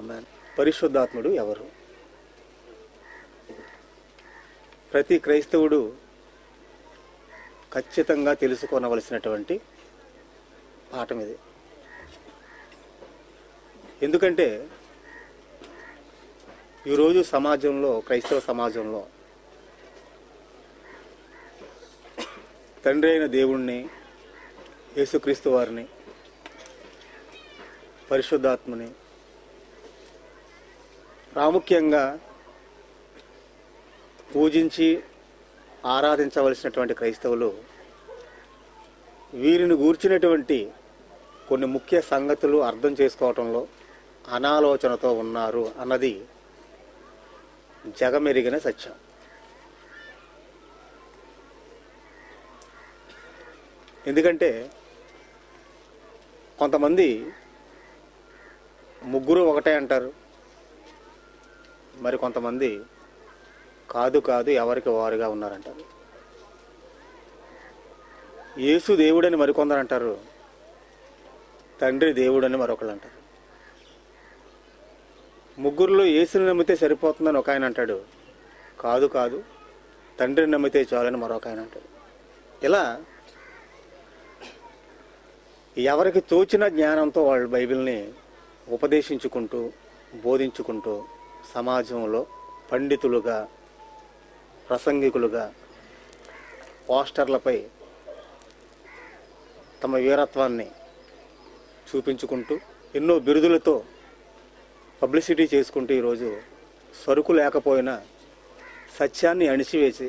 ఆమేన్. పరిశుద్ధాత్ముడు ఎవరు? ప్రతి క్రైస్తవుడు ఖచ్చితంగా తెలుసుకోనవలసినటువంటి పాఠం ఇది. ఎందుకంటే ఈరోజు సమాజంలో, క్రైస్తవ సమాజంలో తండ్రి అయిన దేవుణ్ణి, యేసుక్రీస్తు వారిని, పరిశుద్ధాత్మని, ప్రాముఖ్యంగా పూజించి ఆరాధించవలసినటువంటి క్రైస్తవులు వీరిని గూర్చినటువంటి కొన్ని ముఖ్య సంగతులు అర్థం చేసుకోవటంలో అనాలోచనతో ఉన్నారు అన్నది జగమెరిగిన సత్యం. ఎందుకంటే కొంతమంది ముగ్గురు ఒకటే అంటారు, మరి కొంతమంది కాదు కాదు ఎవరికి వారుగా ఉన్నారంటారు. యేసు దేవుడని మరికొందరు అంటారు, తండ్రి దేవుడని మరొకళ్ళు అంటారు. ముగ్గురులో యేసుని నమ్మితే సరిపోతుందని ఒక ఆయన అంటాడు, కాదు కాదు తండ్రిని నమ్మితే చాలని మరొక ఆయన అంటాడు. ఇలా ఎవరికి తోచిన జ్ఞానంతో వాళ్ళు బైబిల్ని ఉపదేశించుకుంటూ, బోధించుకుంటూ సమాజంలో పండితులుగా, ప్రసంగికులుగా, పోస్టర్లపై తమ వీరత్వాన్ని చూపించుకుంటూ, ఎన్నో బిరుదులతో పబ్లిసిటీ చేసుకుంటూ ఈరోజు సరుకు లేకపోయినా సత్యాన్ని అణిచివేసి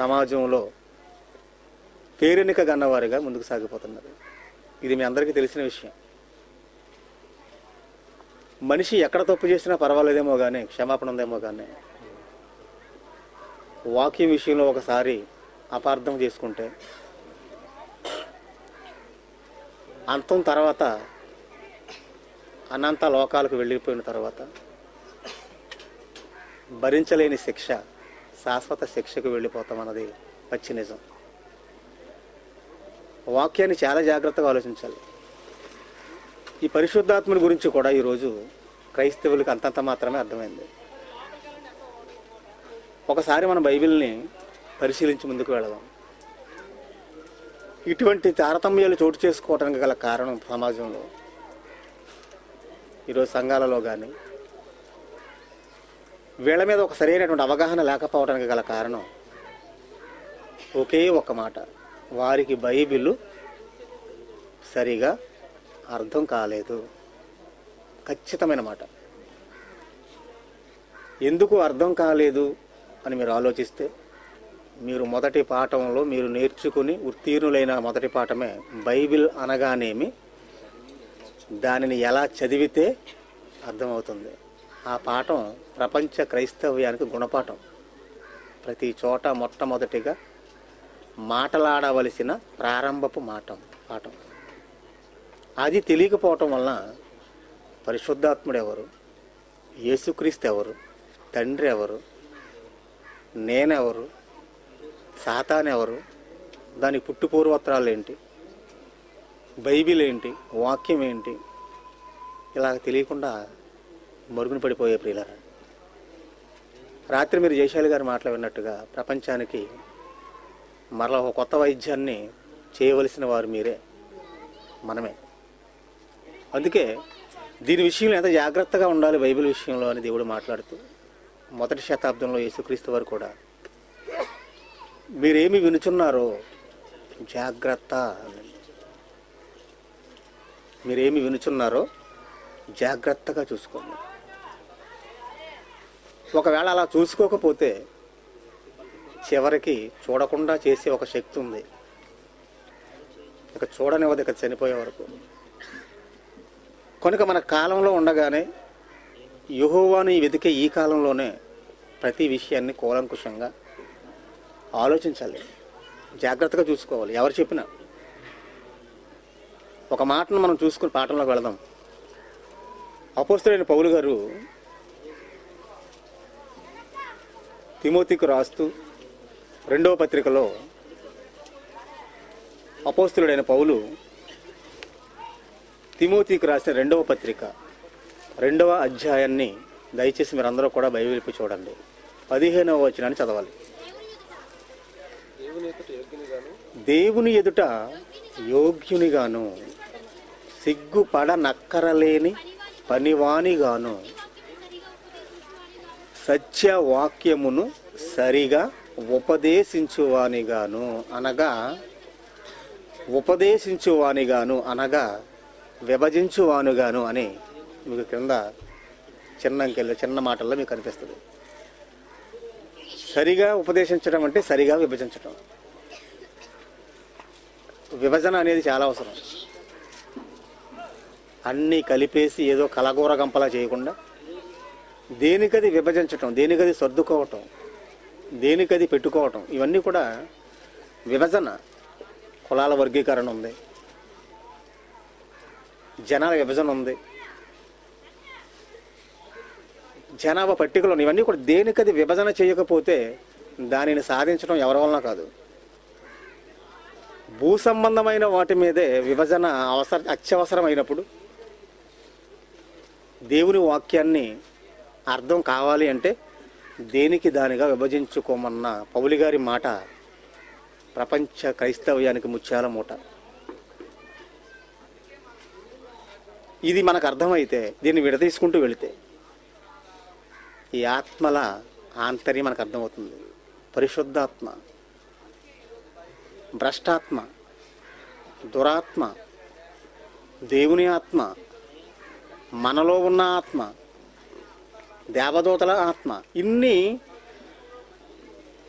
సమాజంలో పేరెనిక గన్నవారిగా ముందుకు సాగిపోతున్నారు. ఇది మీ అందరికీ తెలిసిన విషయం. మనిషి ఎక్కడ తప్పు చేసినా పర్వాలేదేమో కానీ, క్షమాపణ ఉందేమో కానీ, వాక్యం విషయంలో ఒకసారి అపార్థం చేసుకుంటే అంతం తర్వాత, అనంత లోకాలకు వెళ్ళిపోయిన తర్వాత భరించలేని శిక్ష, శాశ్వత శిక్షకు వెళ్ళిపోతామన్నది పచ్చి నిజం. వాక్యాన్ని చాలా జాగ్రత్తగా ఆలోచించాలి. ఈ పరిశుద్ధాత్మని గురించి కూడా ఈరోజు క్రైస్తవులకు అంతంత మాత్రమే అర్థమైంది. ఒకసారి మన బైబిల్ని పరిశీలించి ముందుకు వెళదాం. ఇటువంటి తారతమ్యాలు చోటు చేసుకోవడానికి గల కారణం సమాజంలో, ఈరోజు సంఘాలలో కానీ వీళ్ళ మీద ఒక సరైనటువంటి అవగాహన లేకపోవడానికి గల కారణం ఒకే ఒక్క మాట, వారికి బైబిల్ సరిగా అర్థం కాలేదు. ఖచ్చితమైన మాట. ఎందుకు అర్థం కాలేదు అని మీరు ఆలోచిస్తే, మీరు మొదటి పాఠంలో మీరు నేర్చుకుని ఉత్తీర్ణులైన మొదటి పాఠమే బైబిల్ అనగానేమి, దానిని ఎలా చదివితే అర్థమవుతుంది. ఆ పాఠం ప్రపంచ క్రైస్తవ్యానికి గుణపాఠం. ప్రతి చోట మొట్టమొదటిగా మాట్లాడవలసిన ప్రారంభపు పాఠం. అది తెలియకపోవటం వలన పరిశుద్ధాత్ముడు ఎవరు, యేసుక్రీస్తు ఎవరు, తండ్రి ఎవరు, నేనెవరు, సాతానెవరు, దాని పుట్టుపూర్వత్రాలు ఏంటి, బైబిల్ ఏంటి, వాక్యం ఏంటి, ఇలా తెలియకుండా మరుగున పడిపోయే ప్రియులారా. రాత్రి మీరు జయశాలి గారు మాట్లాడినట్టుగా ప్రపంచానికి మరలా ఒక కొత్త వైద్యాన్ని చేయవలసిన వారు మీరే, మనమే. అందుకే దీని విషయంలో ఎంత జాగ్రత్తగా ఉండాలి బైబిల్ విషయంలో అని దేవుడు మాట్లాడుతూ, మొదటి శతాబ్దంలో యేసుక్రీస్తు వారు కూడా మీరేమి వినుచున్నారో జాగ్రత్త అనండి, మీరేమి వినుచున్నారో జాగ్రత్తగా చూసుకోండి. ఒకవేళ అలా చూసుకోకపోతే చివరికి చూడకుండా చేసే ఒక శక్తి ఉంది, ఇక చూడనివ్వదు, ఇక చనిపోయే వరకు. కనుక మన కాలంలో ఉండగానే యెహోవాను వెతికే ఈ కాలంలోనే ప్రతి విషయాన్ని కూలంకుషంగా ఆలోచించాలి, జాగ్రత్తగా చూసుకోవాలి. ఎవరు చెప్పినా ఒక మాటను మనం చూసుకుని పాఠంలోకి వెళదాం. అపోస్తలుడైన పౌలు గారు తిమోతికి రాస్తూ రెండవ పత్రికలో అపోస్తలుడైన పౌలు తిమోతికి రాసిన రెండవ పత్రిక రెండవ అధ్యాయాన్ని దయచేసి మీరందరూ కూడా బైబిల్ కు చూడండి 15వ వచనాన్ని చదవాలి. దేవుని ఎదుట యోగ్యునిగాను సిగ్గుపడ నక్కరలేని పనివానిగాను సత్యవాక్యమును సరిగా ఉపదేశించువానిగాను అనగా విభజించువానిగాను అని మీకు కింద చిన్న మాటల్లో మీకు కనిపిస్తుంది. సరిగా ఉపదేశించడం అంటే సరిగా విభజించడం. విభజన అనేది చాలా అవసరం. అన్నీ కలిపేసి ఏదో కలగూర గంపలా చేయకుండా దేనికది విభజించటం, దేనికది సర్దుకోవటం, దేనికది పెట్టుకోవటం, ఇవన్నీ కూడా విభజన. కులాల వర్గీకరణ ఉంది, జనాల విభజన ఉంది, జనాభా పట్టికలు ఉన్నాయి. ఇవన్నీ కూడా దేనికది విభజన చేయకపోతే దానిని సాధించడం ఎవరి వలన కాదు. భూ సంబంధమైన వాటి మీదే విభజన అత్యవసరమైనప్పుడు దేవుని వాక్యాన్ని అర్థం కావాలి అంటే దేనికి దానిగా విభజించుకోమన్న పౌలు గారి మాట ప్రపంచ క్రైస్తవ్యానికి ముత్యాల మూట. ఇది మనకు అర్థమైతే, దీన్ని విడదీసుకుంటూ వెళితే ఈ ఆత్మల ఆంతర్యం మనకు అర్థమవుతుంది. పరిశుద్ధాత్మ, భ్రష్టాత్మ, దురాత్మ, దేవుని ఆత్మ, మనలో ఉన్న ఆత్మ, దేవదూతల ఆత్మ, ఇన్ని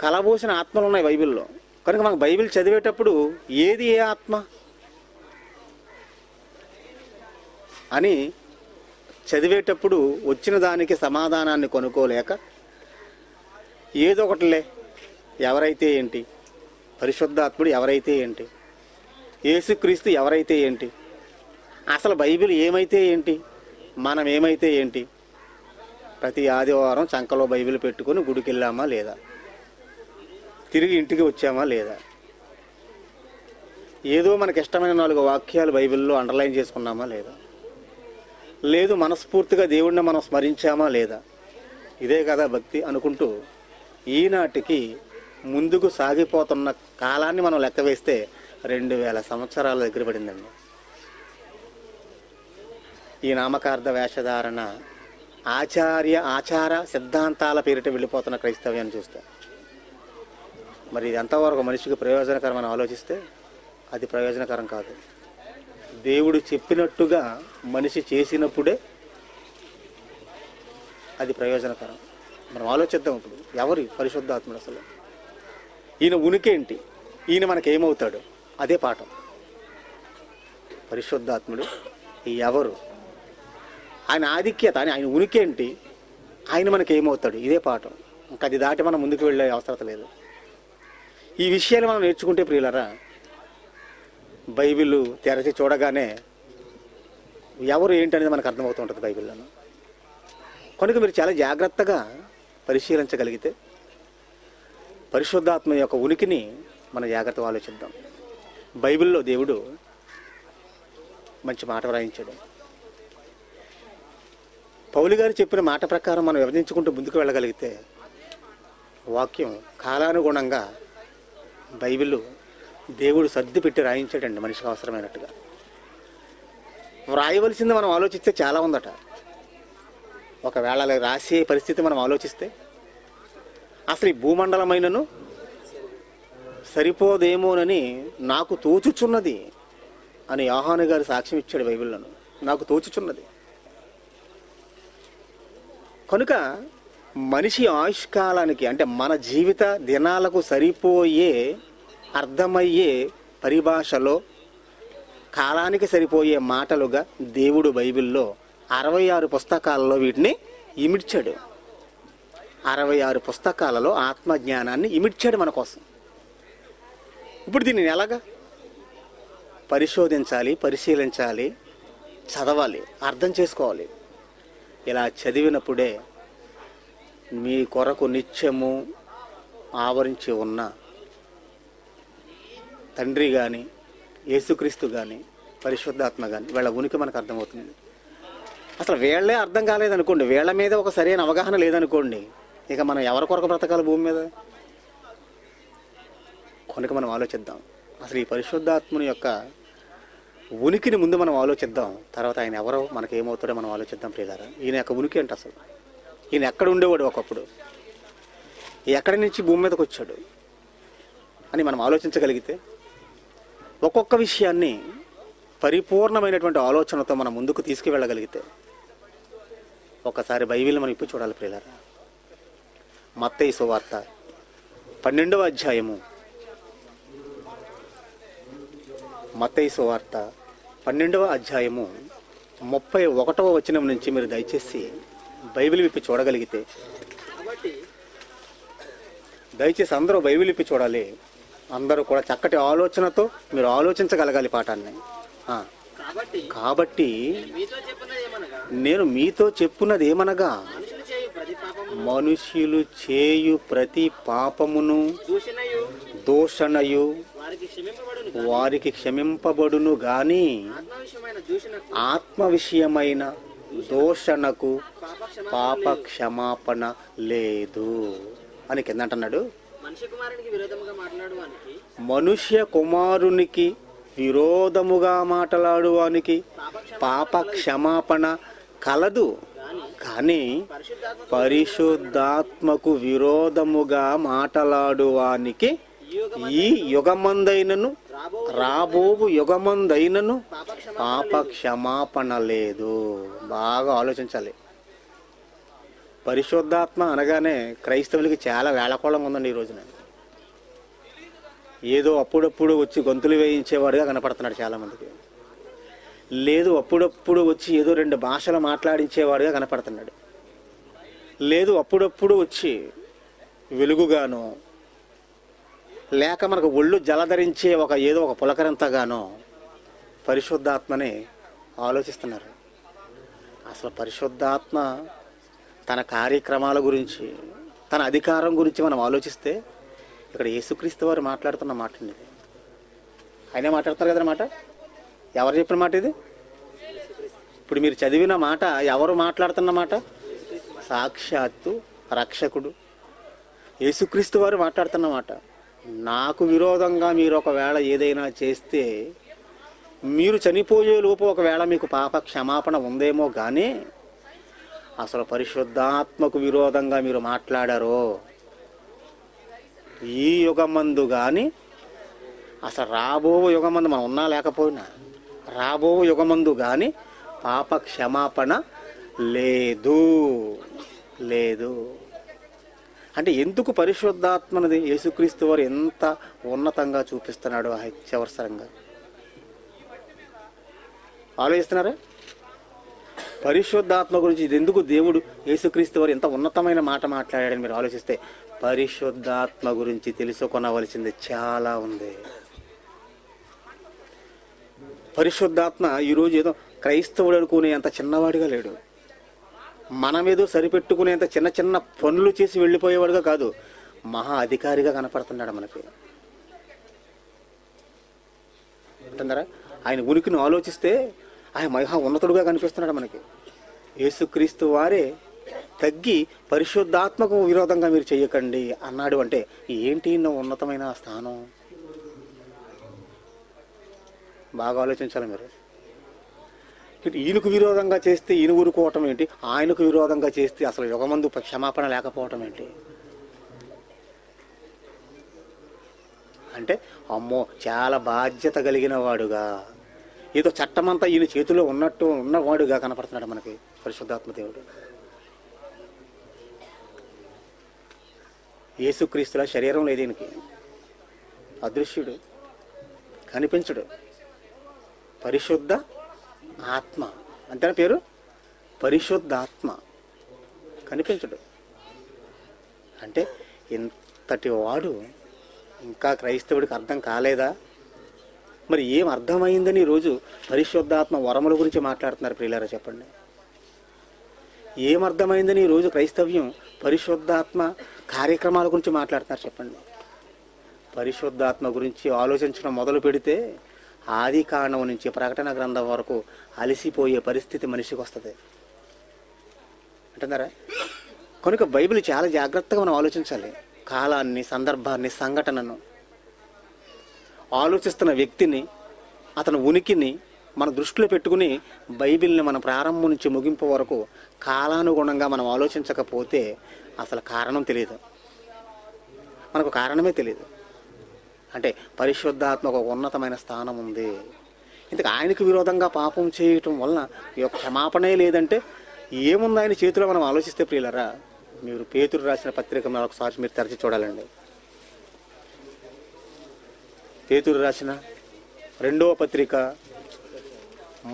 కలబోసిన ఆత్మలు ఉన్నాయి బైబిల్లో. కనుక మనకు బైబిల్ చదివేటప్పుడు ఏది ఏ ఆత్మ అని చదివేటప్పుడు వచ్చిన దానికి సమాధానాన్ని కొనుక్కోలేక ఏదో ఒకటిలే, ఎవరైతే ఏంటి, పరిశుద్ధాత్ముడు ఎవరైతే ఏంటి, యేసుక్రీస్తు ఎవరైతే ఏంటి, అసలు బైబిల్ ఏమైతే ఏంటి, మనం ఏమైతే ఏంటి, ప్రతి ఆదివారం చంకలో బైబిల్ పెట్టుకొని గుడికి వెళ్ళామా లేదా, తిరిగి ఇంటికి వచ్చామా లేదా, ఏదో మనకి ఇష్టమైన 4 వాక్యాలు బైబిల్లో అండర్లైన్ చేసుకున్నామా లేదా, లేదు మనస్ఫూర్తిగా దేవుణ్ణి మనం స్మరించామా లేదా, ఇదే కదా భక్తి అనుకుంటూ ఈనాటికి ముందుకు సాగిపోతున్న కాలాన్ని మనం లెక్క వేస్తే 2000 సంవత్సరాల దగ్గర పడిందండి. ఈ నామకార్థ వేషధారణ ఆచార సిద్ధాంతాల పేరిట వెళ్ళిపోతున్న క్రైస్తవ్యాన్ని చూస్తే మరి ఇది ఎంతవరకు మనిషికి ప్రయోజనకరం అని ఆలోచిస్తే అది ప్రయోజనకరం కాదు. దేవుడు చెప్పినట్టుగా మనిషి చేసినప్పుడే అది ప్రయోజనకరం. మనం ఆలోచిద్దాం. ఇప్పుడు ఎవరు పరిశుద్ధాత్ముడు, అసలు ఈయన ఉనికి ఏంటి, ఈయన మనకేమవుతాడు, అదే పాఠం. పరిశుద్ధాత్ముడు ఎవరు, ఆయన ఆధిక్యత, ఆయన ఉనికి ఏంటి, ఆయన మనకేమవుతాడు, ఇదే పాఠం. ఇంకా అది దాటి మనం ముందుకు వెళ్ళే అవసరం లేదు. ఈ విషయాన్ని మనం నేర్చుకుంటే ప్రియులరా, బైబిల్ తెరచి చూడగానే ఎవరు ఏంటనేది మనకు అర్థమవుతూ ఉంటుంది బైబిల్లోనూ. కనుక మీరు చాలా జాగ్రత్తగా పరిశీలించగలిగితే పరిశుద్ధాత్మ యొక్క ఉనికిని మనం జాగ్రత్తగా ఆలోచిద్దాం. బైబిల్లో దేవుడు మంచి మాట వ్రాయించాడు. పౌలు గారు చెప్పిన మాట ప్రకారం మనం విభజించుకుంటూ ముందుకు వెళ్ళగలిగితే వాక్యం కాలానుగుణంగా బైబిల్ దేవుడు సర్ది పెట్టి రాయించాడండి మనిషికి అవసరమైనట్టుగా. వ్రాయవలసింది మనం ఆలోచిస్తే చాలా ఉందట. ఒకవేళ రాసే పరిస్థితి మనం ఆలోచిస్తే అసలు ఈ భూమండలమైనను సరిపోదేమోనని నాకు తోచుచున్నది అని యోహాను గారు సాక్ష్యం ఇచ్చాడు బైబిల్లోను. నాకు తోచుచున్నది. కనుక మనిషి ఆయుష్కాలానికి అంటే మన జీవిత దినాలకు సరిపోయే అర్థమయ్యే పరిభాషలో కాలానికి సరిపోయే మాటలుగా దేవుడు బైబిల్లో 66 పుస్తకాలలో వీటిని ఇమిడ్చాడు. 66 పుస్తకాలలో ఆత్మజ్ఞానాన్ని ఇమిడ్చాడు మన కోసం. ఇప్పుడు దీనిని ఎలాగా పరిశోధించాలి, పరిశీలించాలి, చదవాలి, అర్థం చేసుకోవాలి. ఇలా చదివినప్పుడే మీ కొరకు నిత్యము ఆవరించి ఉన్న తండ్రి కానీ, యేసుక్రీస్తు కానీ, పరిశుద్ధాత్మ కానీ, వీళ్ళ ఉనికి మనకు అర్థమవుతుంది. అసలు వీళ్ళే అర్థం కాలేదనుకోండి, వీళ్ళ మీద ఒక సరైన అవగాహన లేదనుకోండి, ఇక మనం ఎవరి కొరకు బ్రతకాలి భూమి మీద? కనుక మనం ఆలోచిద్దాం, అసలు ఈ పరిశుద్ధాత్మని యొక్క ఉనికిని ముందు మనం ఆలోచిద్దాం, తర్వాత ఆయన ఎవరో మనకి ఏమవుతాడో మనం ఆలోచిద్దాం ప్రియులారా. ఈయన యొక్క ఉనికి అంటే అసలు ఈయన ఎక్కడ ఉండేవాడు, ఒకప్పుడు ఎక్కడి నుంచి భూమి మీదకి వచ్చాడు అని మనం ఆలోచించగలిగితే ఒక్కొక్క విషయాన్ని పరిపూర్ణమైనటువంటి ఆలోచనతో మనం ముందుకు తీసుకువెళ్ళగలిగితే. ఒకసారి బైబిల్ని మనం ఇప్పుడు చూడాలి ప్రియులారా. మత్తయి సువార్త 12వ అధ్యాయము, మత్తయి సువార్త 12వ అధ్యాయము 31వ వచనం నుంచి మీరు దయచేసి బైబిల్ విప్పి చూడగలిగితే, దయచేసి అందరూ బైబిల్ విప్పి చూడాలి, అందరూ కూడా చక్కటి ఆలోచనతో మీరు ఆలోచించగలగాలి పాఠాన్ని. కాబట్టి నేను మీతో చెప్పున్నది ఏమనగా, మనుష్యులు చేయు ప్రతి పాపమును దూషణయు వారికి క్షమింపబడును గాని ఆత్మ విషయమైన దూషణకు పాప క్షమాపణ లేదు అని కింద అంటున్నాడు. మనుష్య కుమారునికి విరోధముగా మాట్లాడువానికి పాప క్షమాపణ కలదు, కానీ పరిశుద్ధాత్మకు విరోధముగా మాట్లాడువానికి ఈ యుగమందైనను రాబోవు యుగమందైనను పాప క్షమాపణ లేదు. బాగా ఆలోచించాలి. పరిశుద్ధాత్మ అనగానే క్రైస్తవులకి చాలా వేళకోళంగా ఉందండి. ఈ రోజున ఏదో అప్పుడప్పుడు వచ్చి గొంతులు వేయించేవాడుగా కనపడుతున్నాడు చాలామందికి, లేదు అప్పుడప్పుడు వచ్చి ఏదో రెండు భాషలు మాట్లాడించేవాడుగా కనపడుతున్నాడు, లేదు అప్పుడప్పుడు వచ్చి వెలుగుగాను లేక మనకు ఒళ్ళు జలధరించే ఒక ఏదో ఒక పులకరింతగానో పరిశుద్ధాత్మని ఆలోచిస్తున్నారు. అసలు పరిశుద్ధాత్మ తన కార్యక్రమాల గురించి, తన అధికారం గురించి మనం ఆలోచిస్తే ఇక్కడ యేసుక్రీస్తు వారు మాట్లాడుతున్న మాట అండి. ఆయనే మాట్లాడుతున్నారు కదనమాట. ఎవరు చెప్పిన మాట ఇది? ఇప్పుడు మీరు చదివిన మాట ఎవరు మాట్లాడుతున్న మాట? సాక్షాత్తు రక్షకుడు యేసుక్రీస్తు వారు మాట్లాడుతున్న మాట. నాకు విరోధంగా మీరు ఒకవేళ ఏదైనా చేస్తే, మీరు చనిపోయే లోపు ఒకవేళ మీకు పాప క్షమాపణ ఉందేమో, కానీ అసలు పరిశుద్ధాత్మకు విరోధంగా మీరు మాట్లాడారో ఈ యుగమందు కానీ అసలు రాబో యుగమందు, మనం ఉన్నా లేకపోయినా రాబో యుగమందు కానీ పాప క్షమాపణ లేదు. లేదు అంటే ఎందుకు పరిశుద్ధాత్మనది యేసుక్రీస్తు వారు ఎంత ఉన్నతంగా చూపిస్తున్నాడు హెచ్చవసరంగా? ఆలోచిస్తున్నారా? పరిశుద్ధాత్మ గురించి ఇది ఎందుకు దేవుడు యేసుక్రీస్తు వారు ఎంత ఉన్నతమైన మాట మాట్లాడాడని మీరు ఆలోచిస్తే, పరిశుద్ధాత్మ గురించి తెలుసుకొనవలసింది చాలా ఉంది. పరిశుద్ధాత్మ ఈరోజు ఏదో క్రైస్తవుడు అనుకునే అంత చిన్నవాడిగా లేడు, మనమేదో సరిపెట్టుకునేంత చిన్న చిన్న పనులు చేసి వెళ్ళిపోయేవాడుగా కాదు, మహా అధికారిగా కనపడుతున్నాడు మనకి. అంటారా? ఆయన ఉనికిని ఆలోచిస్తే ఆయన మహా ఉన్నతుడుగా కనిపిస్తున్నాడు మనకి. యేసుక్రీస్తు వారే తగ్గి పరిశుద్ధాత్మకు విరోధంగా మీరు చేయకండి అన్నాడు అంటే ఏంటి నా ఉన్నతమైన స్థానం? బాగా ఆలోచించాలి మీరు. ఈయనకు విరోధంగా చేస్తే ఈయన ఊరుకోవటం ఏంటి? ఆయనకు విరోధంగా చేస్తే అసలు యుగమందు క్షమాపణ లేకపోవటం ఏంటి? అంటే అమ్మో చాలా బాధ్యత కలిగిన వాడుగా, ఏదో చట్టమంతా ఈయన చేతిలో ఉన్నట్టు ఉన్నవాడుగా కనపడుతున్నాడు మనకి పరిశుద్ధాత్మ దేవుడు. యేసుక్రీస్తుల శరీరం లేదు ఈయనకి, అదృశ్యుడు, కనిపించడు. పరిశుద్ధ ఆత్మ అంతేనా పేరు? పరిశుద్ధాత్మ, కనిపించడు. అంటే ఇంతటి వాడు ఇంకా క్రైస్తవుడికి అర్థం కాలేదా? మరి ఏం అర్థమైందని ఈరోజు పరిశుద్ధాత్మ వరముల గురించి మాట్లాడుతున్నారు ప్రియులారా, చెప్పండి. ఏమర్థమైందని ఈరోజు క్రైస్తవ్యం పరిశుద్ధాత్మ కార్యక్రమాల గురించి మాట్లాడుతున్నారు, చెప్పండి. పరిశుద్ధాత్మ గురించి ఆలోచించడం మొదలు పెడితే ఆది కాండం నుంచి ప్రకటన గ్రంథం వరకు అలసిపోయే పరిస్థితి మనిషికి వస్తుంది. అంటున్నారా? కనుక బైబిల్ చాలా జాగ్రత్తగా మనం ఆలోచించాలి. కాలాన్ని, సందర్భాన్ని, సంఘటనను ఆలోచిస్తున్న వ్యక్తిని, అతని ఉనికిని మన దృష్టిలో పెట్టుకుని బైబిల్ని మనం ప్రారంభం నుంచి ముగింపు వరకు కాలానుగుణంగా మనం ఆలోచించకపోతే అసలు కారణం తెలియదు, మనకు కారణమే తెలియదు. అంటే పరిశుద్ధాత్మ ఒక ఉన్నతమైన స్థానం ఉంది, ఇంతకు ఆయనకు విరోధంగా పాపం చేయటం వలన ఈ యొక్క క్షమాపణే లేదంటే ఏముంది ఆయన చేతిలో మనం ఆలోచిస్తే? ప్రియులరా, మీరు పేతురు రాసిన పత్రిక మరొకసారి మీరు తెరచి చూడాలండి. పేతురు రాసిన 2వ పత్రిక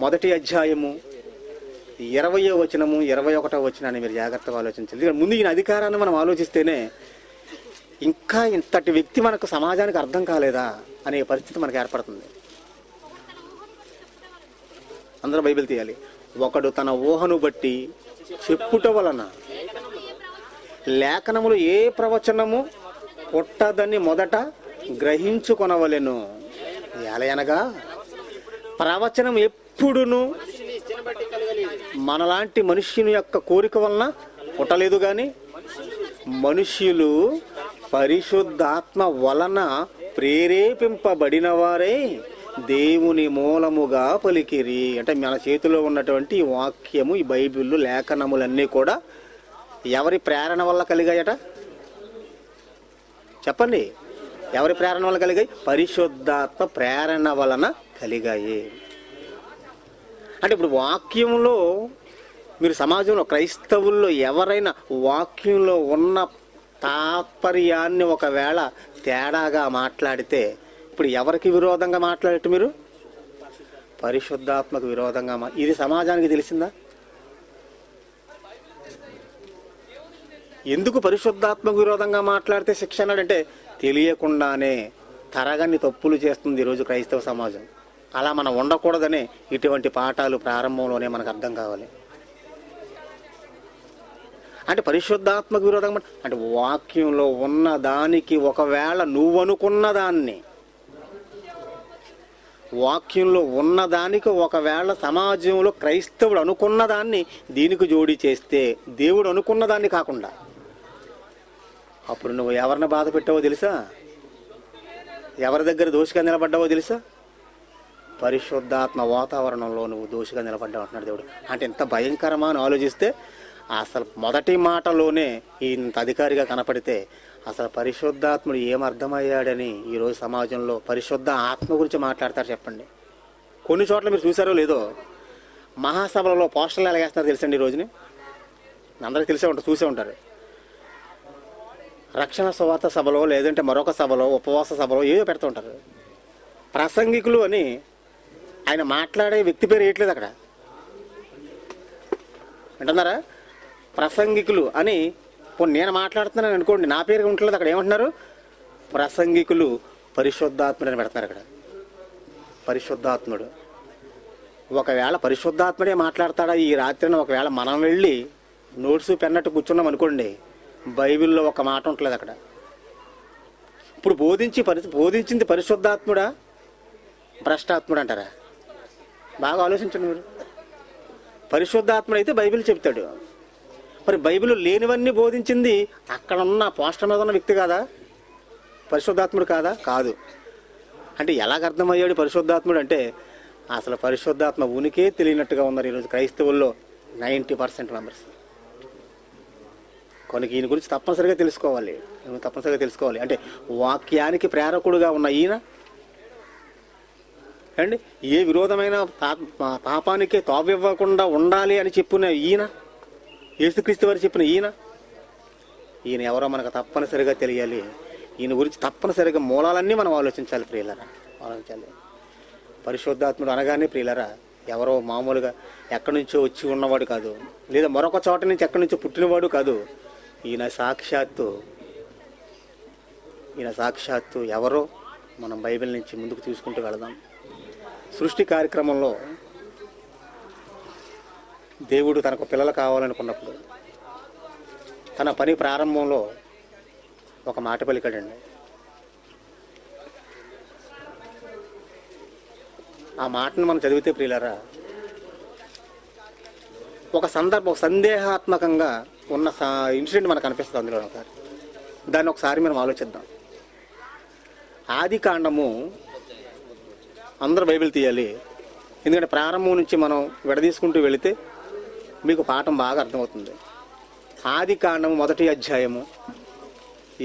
1వ అధ్యాయము 20వ వచనము 21వ వచనాన్ని మీరు జాగ్రత్తగా ఆలోచించాలి. ముందు ఈయన అధికారాన్ని మనం ఆలోచిస్తేనే ఇంకా ఇంతటి వ్యక్తి మనకు సమాజానికి అర్థం కాలేదా అనే పరిస్థితి మనకు ఏర్పడుతుంది. అందరూ బైబిల్ తీయాలి. ఒకడు తన ఊహను బట్టి చెప్పుట వలన లేఖనములు ఏ ప్రవచనము పుట్టదని మొదట గ్రహించుకొనవలెను. ఎలయనగా ప్రవచనం ఎప్పుడును మనలాంటి మనుష్యుని యొక్క కోరిక వలన పుట్టలేదు, కానీ మనుష్యులు పరిశుద్ధాత్మ వలన ప్రేరేపింపబడిన వారే దేవుని మూలముగా పలికిరి. అంటే మన చేతిలో ఉన్నటువంటి వాక్యము, ఈ బైబిల్ లేఖనములన్నీ కూడా ఎవరి ప్రేరణ వల్ల కలిగాయట? చెప్పండి, ఎవరి ప్రేరణ వల్ల కలిగాయి? పరిశుద్ధాత్మ ప్రేరణ వలన కలిగాయి. అంటే ఇప్పుడు వాక్యంలో మీరు సమాజంలో క్రైస్తవుల్లో ఎవరైనా వాక్యంలో ఉన్న తాత్పర్యాన్ని ఒకవేళ తేడాగా మాట్లాడితే ఇప్పుడు ఎవరికి విరోధంగా మాట్లాడేట్టు? మీరు పరిశుద్ధాత్మకు విరోధంగా. ఇది సమాజానికి తెలిసిందా? ఎందుకు పరిశుద్ధాత్మకు విరోధంగా మాట్లాడితే శిక్ష అన్నాడంటే తెలియకుండానే తరగని తప్పులు చేస్తుంది ఈరోజు క్రైస్తవ సమాజం. అలా మనం ఉండకూడదనే ఇటువంటి పాఠాలు ప్రారంభంలోనే మనకు అర్థం కావాలి. అంటే పరిశుద్ధాత్మక విరోధంగా అంటే వాక్యంలో ఉన్న దానికి ఒకవేళ నువ్వు అనుకున్న దాన్ని, వాక్యంలో ఉన్నదానికి ఒకవేళ సమాజంలో క్రైస్తవుడు అనుకున్నదాన్ని దీనికి జోడి చేస్తే దేవుడు అనుకున్నదాన్ని కాకుండా అప్పుడు నువ్వు ఎవరిని బాధ పెట్టావో తెలుసా? ఎవరి దగ్గర దోషిగా నిలబడ్డావో తెలుసా? పరిశుద్ధాత్మ వాతావరణంలో నువ్వు దోషిగా నిలబడ్డావు అంటున్నాడు దేవుడు. అంటే ఎంత భయంకరమా అని ఆలోచిస్తే అసలు మొదటి మాటలోనే ఇంత అధికారిగా కనపడితే అసలు పరిశుద్ధాత్ముడు ఏమర్థమయ్యాడని ఈరోజు సమాజంలో పరిశుద్ధ ఆత్మ గురించి మాట్లాడతారు. చెప్పండి, కొన్ని చోట్ల మీరు చూసారో లేదో మహాసభలలో పోస్టర్లు ఎలాగేస్తున్నారు తెలుసండి. ఈ రోజుని అందరికీ తెలిసే ఉంటారు, చూసే ఉంటారు. రక్షణ సువార్త సభలో లేదంటే మరొక సభలో ఉపవాస సభలో ఏదో పెడుతూ ఉంటారు. ప్రసంగికులు అని ఆయన మాట్లాడే వ్యక్తి పేరు వేయట్లేదు అక్కడ, అంటున్నారా? ప్రసంగికులు అని నేను మాట్లాడుతున్నాను అనుకోండి, నా పేరు ఉండలేదు అక్కడ. ఏమంటున్నారు? ప్రసంగికులు పరిశుద్ధాత్ముడు అని పెడుతున్నారు అక్కడ. పరిశుద్ధాత్ముడు ఒకవేళ పరిశుద్ధాత్ముడే మాట్లాడతాడా ఈ రాత్రిని? ఒకవేళ మనం వెళ్ళి నోట్స్ పెన్నట్టు కూర్చున్నాం అనుకోండి, బైబిల్లో ఒక మాట ఉండలేదు అక్కడ. ఇప్పుడు బోధించింది పరిశుద్ధాత్ముడా, భ్రష్టాత్ముడు అంటారా? బాగా ఆలోచించండి మీరు. పరిశుద్ధాత్ముడు అయితే బైబిల్ చెప్తాడు, మరి బైబిల్ లేనివన్నీ బోధించింది అక్కడ ఉన్న పోస్టర్ మీద ఉన్న వ్యక్తి కాదా? పరిశుద్ధాత్ముడు కాదా? కాదు. అంటే ఎలాగ అర్థమయ్యాడు పరిశుద్ధాత్ముడు అంటే అసలు పరిశుద్ధాత్మ ఉనికే తెలియనట్టుగా ఉన్నారు ఈరోజు క్రైస్తవుల్లో 90% మెంబర్స్. కొనకి ఈయన గురించి తప్పనిసరిగా తెలుసుకోవాలి, తప్పనిసరిగా తెలుసుకోవాలి. అంటే వాక్యానికి ప్రేరకుడుగా ఉన్న ఈయన అండి, ఏ విరోధమైన పాపానికి తావివ్వకుండా ఉండాలి అని చెప్పిన ఈయన, యేసుక్రీస్తు వారు చెప్పిన ఈయన, ఈయన ఎవరో మనకు తప్పనిసరిగా తెలియాలి. ఈయన గురించి తప్పనిసరిగా మూలాలన్నీ మనం ఆలోచించాలి. ప్రియులరా, ఆలోచించాలి. పరిశుద్ధాత్ముడు అనగానే ప్రియులరా ఎవరో మామూలుగా ఎక్కడి నుంచో వచ్చి ఉన్నవాడు కాదు, లేదా మరొక చోట నుంచి ఎక్కడి నుంచో పుట్టినవాడు కాదు. ఈయన సాక్షాత్తు ఎవరో మనం బైబిల్ నుంచి ముందుకు తీసుకుంటూ వెళదాం. సృష్టి కార్యక్రమంలో దేవుడు తనకు పిల్లలు కావాలనుకున్నప్పుడు తన పని ప్రారంభంలో ఒక మాట పలికాడండి. ఆ మాటను మనం చదివితే ప్రియులారా ఒక సందర్భం సందేహాత్మకంగా ఉన్న ఇన్సిడెంట్ మనకు కనిపిస్తుంది. అందులో ఒకసారి దాన్ని ఒకసారి మనం ఆలోచిద్దాం. ఆది కాండము అందరూ బైబిల్ తీయాలి, ఎందుకంటే ప్రారంభం నుంచి మనం విడదీసుకుంటూ వెళితే మీకు పాఠం బాగా అర్థమవుతుంది. ఆది కాండము 1వ అధ్యాయము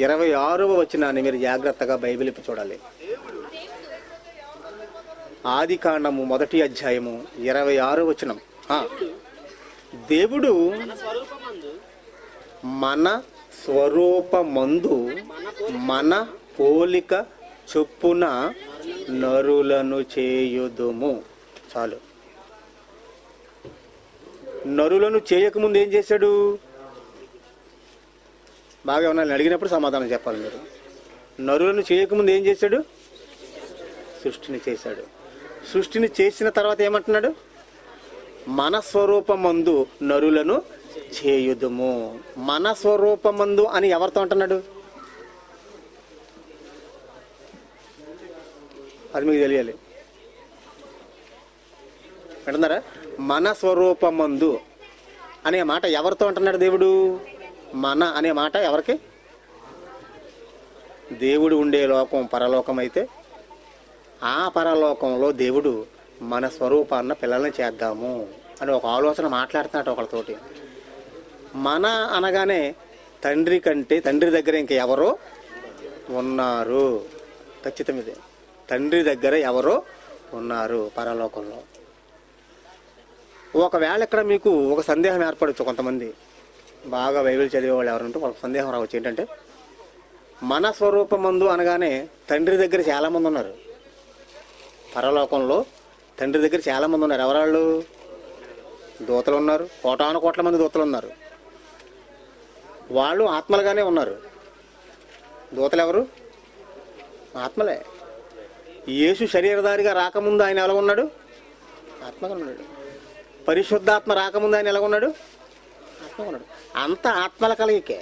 26వ వచనాన్ని మీరు జాగ్రత్తగా బైబిల్ చూడాలి. ఆది కాండము 1వ అధ్యాయము 26వ వచనం. దేవుడు మన స్వరూపమందు మన పోలిక చొప్పున నరులను చేయుదుము. చాలు, నరులను చేయకముందు ఏం చేశాడు? బాగా ఉన్నాను అడిగినప్పుడు సమాధానం చెప్పాలి మీరు. నరులను చేయకముందు ఏం చేశాడు? సృష్టిని చేశాడు. సృష్టిని చేసిన తర్వాత ఏమంటున్నాడు? మన స్వరూపమందు నరులను చేయుదుము. మన స్వరూపమందు అని ఎవరితో అంటున్నాడు? అది మీకు తెలియాలి, అంటున్నారా? మన స్వరూపమందు అనే మాట ఎవరితో అంటున్నాడు దేవుడు? మన అనే మాట ఎవరికి? దేవుడు ఉండే లోకం పరలోకం అయితే ఆ పరలోకంలో దేవుడు మన స్వరూపాన్న పిల్లల్ని చేద్దాము అని ఒక ఆలోచన మాట్లాడుతున్నాడు ఒకళ్ళతోటి. మన అనగానే తండ్రి కంటే తండ్రి దగ్గర ఇంకెవరో ఉన్నారు. ఖచ్చితం, ఇది తండ్రి దగ్గర ఎవరో ఉన్నారు పరలోకంలో. ఒకవేళ ఇక్కడ మీకు ఒక సందేహం ఏర్పడవచ్చు. కొంతమంది బాగా బైబిల్ చదివేవాళ్ళు ఎవరంటే వాళ్ళకి సందేహం రావచ్చు. ఏంటంటే మన స్వరూపమందు అనగానే తండ్రి దగ్గర చాలామంది ఉన్నారు, పరలోకంలో తండ్రి దగ్గర చాలామంది ఉన్నారు. ఎవరాళ్ళు? దూతలు ఉన్నారు, కోటాను కోట్ల మంది దూతలు ఉన్నారు. వాళ్ళు ఆత్మలుగానే ఉన్నారు. దూతలు ఎవరు? ఆత్మలే. యేసు శరీరధారిగా రాకముందు ఆయన ఎలా ఉన్నాడు? ఆత్మగా ఉన్నాడు. పరిశుద్ధాత్మ రాకముందు ఆయన ఎలా ఉన్నాడు? ఆత్మగా ఉన్నాడు. అంత ఆత్మల కలయికే.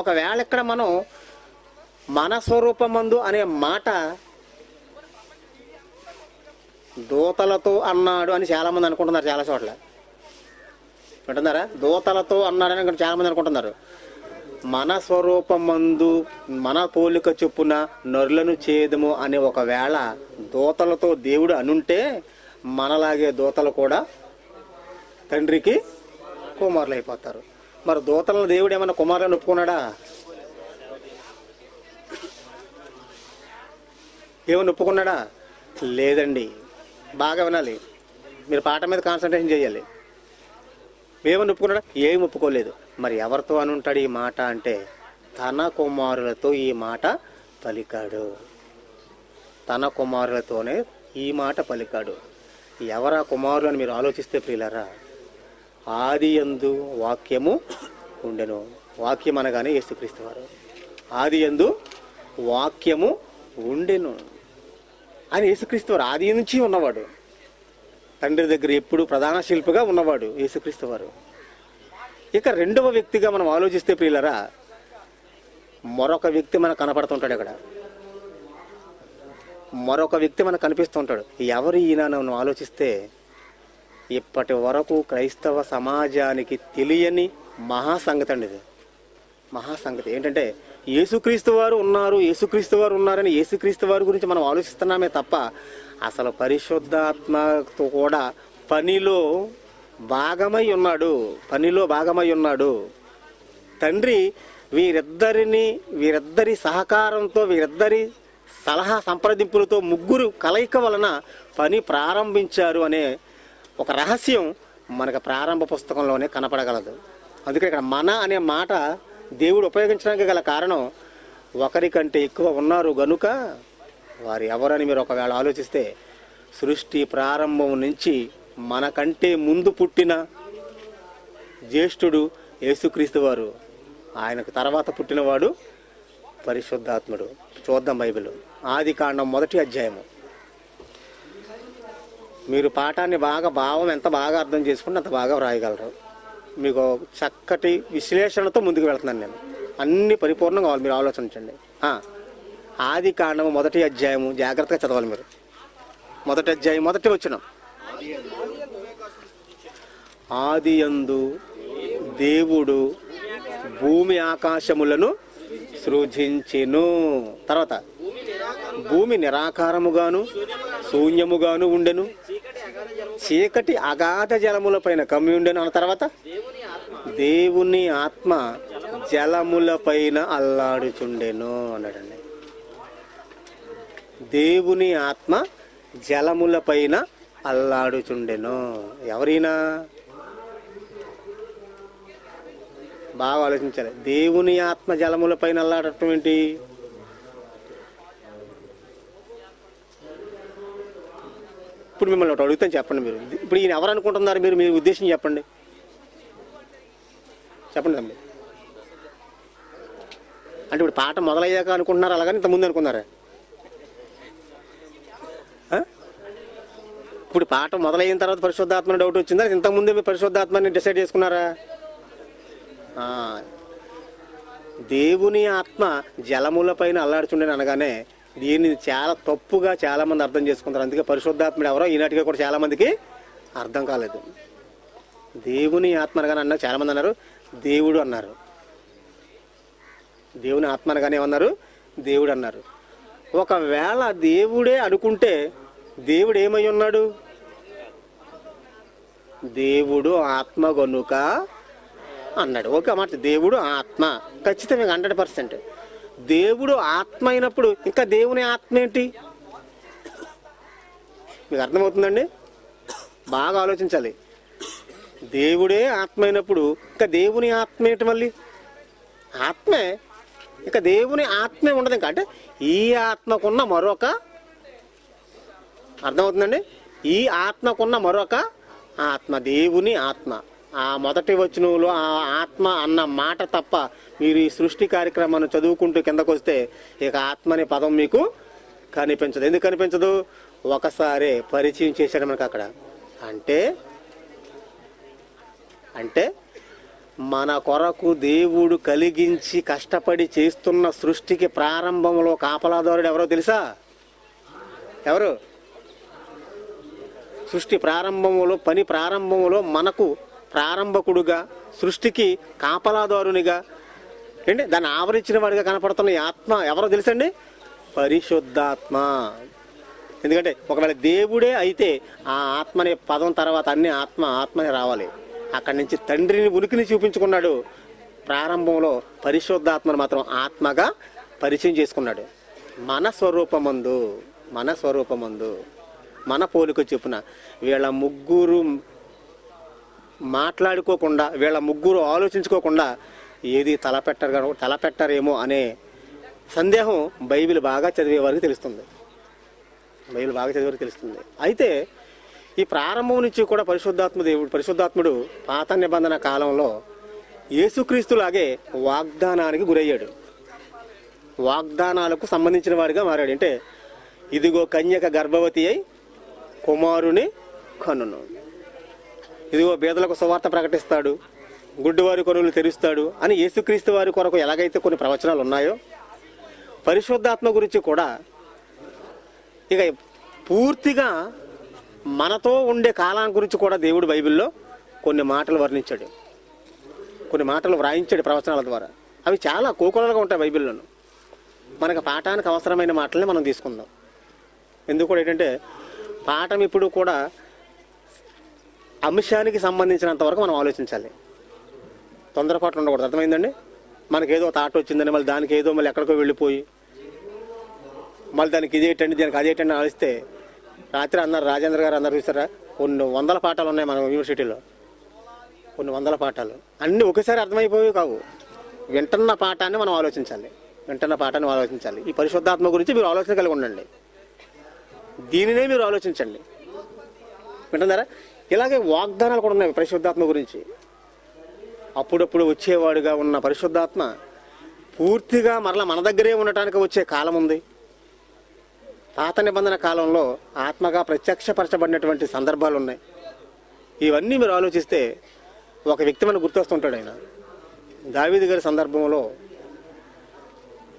ఒకవేళ ఇక్కడ మనం మన స్వరూపమందు అనే మాట దూతలతో అన్నాడు అని చాలామంది అనుకుంటున్నారు. చాలా చోట్ల అంటున్నారా? దూతలతో అన్నాడని ఇక్కడ చాలామంది అనుకుంటున్నారు. మన స్వరూపమందు మన పోలిక చొప్పున నరులను చేదుము అని ఒకవేళ దూతలతో దేవుడు అనుంటే మనలాగే దూతలు కూడా తండ్రికి కుమారులు అయిపోతారు. మరి దూతలను దేవుడు ఏమన్నా కుమారులను ఒప్పుకున్నాడా? ఏమన్నా ఒప్పుకున్నాడా? లేదండి. బాగా వినాలి, మీరు పాఠం మీద కాన్సన్ట్రేషన్ చేయాలి. ఏమని ఒప్పుకున్నాడా? ఏమి ఒప్పుకోలేదు. మరి ఎవరితో అని ఉంటాడు ఈ మాట అంటే తన కుమారులతో ఈ మాట పలికాడు. తన కుమారులతోనే ఈ మాట పలికాడు. ఎవరా కుమారులు అని మీరు ఆలోచిస్తే ప్రియులారా, ఆది యందు వాక్యము ఉండెను. వాక్యం అనగానే యేసుక్రీస్తు వారు. ఆది యందు వాక్యము ఉండెను ఆయన యేసుక్రీస్తు వారు. ఆది నుంచి ఉన్నవాడు, తండ్రి దగ్గర ఎప్పుడు ప్రధాన శిల్పిగా ఉన్నవాడు యేసుక్రీస్తు వారు. ఇక రెండవ వ్యక్తిగా మనం ఆలోచిస్తే ప్రియులరా, మరొక వ్యక్తి మనకు కనపడుతుంటాడు. ఇక్కడ మరొక వ్యక్తి మనకు కనిపిస్తుంటాడు. ఎవరు ఈయన మనం ఆలోచిస్తే ఇప్పటి వరకు క్రైస్తవ సమాజానికి తెలియని మహాసంగతి అండి ఇది. మహాసంగతి ఏంటంటే యేసుక్రీస్తు వారు ఉన్నారు, యేసుక్రీస్తు వారు ఉన్నారని యేసుక్రీస్తు వారి గురించి మనం ఆలోచిస్తున్నామే తప్ప అసలు పరిశుద్ధాత్మతో కూడా పనిలో భాగమై ఉన్నాడు. పనిలో భాగమై ఉన్నాడు తండ్రి. వీరిద్దరి సహకారంతో, వీరిద్దరి సలహా సంప్రదింపులతో, ముగ్గురు కలయిక వలన పని ప్రారంభించారు అనే ఒక రహస్యం మనకు ప్రారంభ పుస్తకంలోనే కనపడగలదు. అందుకే ఇక్కడ మన అనే మాట దేవుడు ఉపయోగించడానికి గల కారణం ఒకరికంటే ఎక్కువ ఉన్నారు గనుక వారు ఎవరని మీరు ఒకవేళ ఆలోచిస్తే సృష్టి ప్రారంభం నుంచి మనకంటే ముందు పుట్టిన జ్యేష్ఠుడు యేసుక్రీస్తు వారు, ఆయనకు తర్వాత పుట్టినవాడు పరిశుద్ధాత్ముడు. చూద్దాం బైబిల్. ఆది కాండం 1వ అధ్యాయము. మీరు పాఠాన్ని బాగా భావం ఎంత బాగా అర్థం చేసుకుంటే అంత బాగా వ్రాయగలరు. మీకు చక్కటి విశ్లేషణతో ముందుకు వెళ్తున్నాను నేను. అన్ని పరిపూర్ణంగా కావాలి, మీరు ఆలోచించండి. ఆది కాండము 1వ అధ్యాయము జాగ్రత్తగా చదవాలి మీరు. 1వ అధ్యాయం 1వ వచనం. ఆదియందు దేవుడు భూమి ఆకాశములను సృజించెను. తర్వాత భూమి నిరాకారముగాను శూన్యముగాను ఉండెను, చీకటి అగాధ జలములపైన కమ్మి ఉండెను. ఆ తర్వాత దేవుని ఆత్మ జలములపైన అల్లాడుచుండెను అన్నాడండి. దేవుని ఆత్మ జలములపైన అల్లాడుచుండెను. ఎవరైనా బాగా ఆలోచించాలి. దేవుని ఆత్మ జలములపైన అల్లాడటం ఏంటి? ఇప్పుడు మిమ్మల్ని ఒకటి అడుగుతాను, చెప్పండి. మీరు ఇప్పుడు ఈయన ఎవరు అనుకుంటున్నారు? మీరు మీ ఉద్దేశం చెప్పండి, చెప్పండి తమ్మి. అంటే ఇప్పుడు పాట మొదలయ్యాక అనుకుంటున్నారు, అలాగని ఇంత ముందు అనుకున్నారా? ఇప్పుడు పాట మొదలైన తర్వాత పరిశుద్ధాత్మ డౌట్ వచ్చిందా? ఇంతకుముందే మీరు పరిశుద్ధాత్మని డిసైడ్ చేసుకున్నారా? దేవుని ఆత్మ జలములపైన అల్లాడుచుండని అనగానే దీన్ని చాలా తప్పుగా చాలామంది అర్థం చేసుకుంటారు. అందుకే పరిశుద్ధాత్ముడు ఎవరో ఈనాటిగా కూడా చాలామందికి అర్థం కాలేదు. దేవుని ఆత్మ అనగానే అన్నారు, చాలామంది అన్నారు దేవుడు అన్నారు. దేవుని ఆత్మ అనగానే ఏమన్నారు? దేవుడు అన్నారు. ఒకవేళ దేవుడే అనుకుంటే దేవుడు ఏమై ఉన్నాడు? దేవుడు ఆత్మ గనుక అన్నాడు. ఓకే మాట, దేవుడు ఆత్మ ఖచ్చితంగా 100%. దేవుడు ఆత్మ అయినప్పుడు ఇంకా దేవుని ఆత్మ ఏంటి? మీకు అర్థమవుతుందండి? బాగా ఆలోచించాలి. దేవుడే ఆత్మ అయినప్పుడు ఇంకా దేవుని ఆత్మ ఏంటి? మళ్ళీ ఆత్మే, ఇంకా దేవుని ఆత్మే ఉండదు. ఇంకా అంటే ఈ ఆత్మకున్న మరొక, అర్థమవుతుందండి, ఈ ఆత్మకున్న మరొక ఆత్మ, దేవుని ఆత్మ. ఆ మొదటి వచనంలో ఆ ఆత్మ అన్న మాట తప్ప మీరు ఈ సృష్టి కార్యక్రమాన్ని చదువుకుంటూ కిందకు వస్తే ఇక ఆత్మ అనే పదం మీకు కనిపించదు. ఎందుకు కనిపించదు? ఒకసారి పరిచయం చేశాడు మనకు అక్కడ. అంటే అంటే మన కొరకు దేవుడు కలిగించి కష్టపడి చేస్తున్న సృష్టికి ప్రారంభంలో కాపలాదారుడు ఎవరో తెలుసా? ఎవరు? సృష్టి ప్రారంభంలో, పని ప్రారంభంలో మనకు ప్రారంభకుడుగా, సృష్టికి కాపలాదారునిగా, ఏంటి దాన్ని ఆవరించిన వాడిగా కనపడుతున్న ఈ ఆత్మ ఎవరో తెలుసండి? పరిశుద్ధాత్మ. ఎందుకంటే ఒకవేళ దేవుడే అయితే ఆ ఆత్మ అనే పదం తర్వాత అన్ని ఆత్మ ఆత్మనే రావాలి. అక్కడి నుంచి తండ్రిని ఉనికిని చూపించుకున్నాడు, ప్రారంభంలో పరిశుద్ధాత్మను మాత్రం ఆత్మగా పరిచయం చేసుకున్నాడు. మన స్వరూపమందు మన పోలిక చొప్పున. వీళ్ళ ముగ్గురు మాట్లాడుకోకుండా, వీళ్ళ ముగ్గురు ఆలోచించుకోకుండా ఏది తలపెట్టారేమో అనే సందేహం బైబిల్ బాగా చదివే వారికి తెలుస్తుంది. అయితే ఈ ప్రారంభం నుంచి కూడా పరిశుద్ధాత్ముడు పాత నిబంధన కాలంలో యేసుక్రీస్తులాగే వాగ్దానానికి గురయ్యాడు, వాగ్దానాలకు సంబంధించిన వాడిగా మారాడు. అంటే ఇదిగో కన్యక గర్భవతి అయి కుమారుని కనును, ఇదిగో బేదలకు సువార్త ప్రకటిస్తాడు, గుడ్డివారి కనులు తెరుస్తాడు అని యేసుక్రీస్తు వారి కొరకు ఎలాగైతే కొన్ని ప్రవచనాలు ఉన్నాయో, పరిశుద్ధాత్మ గురించి కూడా ఇక పూర్తిగా మనతో ఉండే కాలాన్ని గురించి కూడా దేవుడు బైబిల్లో కొన్ని మాటలు వర్ణించాడు, కొన్ని మాటలు వ్రాయించాడు ప్రవచనాల ద్వారా. అవి చాలా కోకొలలుగా ఉంటాయి బైబిల్లోను. మనకు పాఠానికి అవసరమైన మాటలనే మనం తీసుకుందాం. ఎందుకు కూడా ఏంటంటే పాఠం ఇప్పుడు కూడా అంశానికి సంబంధించినంత వరకు మనం ఆలోచించాలి, తొందరపాట్లు ఉండకూడదు. అర్థమైందండి? మనకేదో తాట వచ్చిందని మళ్ళీ దానికి ఏదో మళ్ళీ ఎక్కడికో వెళ్ళిపోయి మళ్ళీ దానికి ఇదేటండి దానికి అదేటండి ఆలోచిస్తే, రాత్రి అన్నారు రాజేంద్ర గారు అన్నారు చూసారా, కొన్ని వందల పాఠాలు ఉన్నాయి మన యూనివర్సిటీలో, కొన్ని వందల పాఠాలు అన్నీ ఒకసారి అర్థమైపోయి కావు. వింటున్న పాఠాన్ని మనం ఆలోచించాలి. ఈ పరిశుద్ధాత్మ గురించి మీరు ఆలోచన కలిగి ఉండండి, దీనినే మీరు ఆలోచించండి. వింటున్నారా? ఇలాగే వాగ్దానాలు కూడా ఉన్నాయి పరిశుద్ధాత్మ గురించి. అప్పుడప్పుడు వచ్చేవాడుగా ఉన్న పరిశుద్ధాత్మ పూర్తిగా మరలా మన దగ్గరే ఉండటానికి వచ్చే కాలం ఉంది. పాత నిబంధన కాలంలో ఆత్మగా ప్రత్యక్షపరచబడినటువంటి సందర్భాలు ఉన్నాయి. ఇవన్నీ మీరు ఆలోచిస్తే ఒక వ్యక్తి మనకు గుర్తొస్తుంటాడు. ఆయన దావీదు గారి సందర్భంలో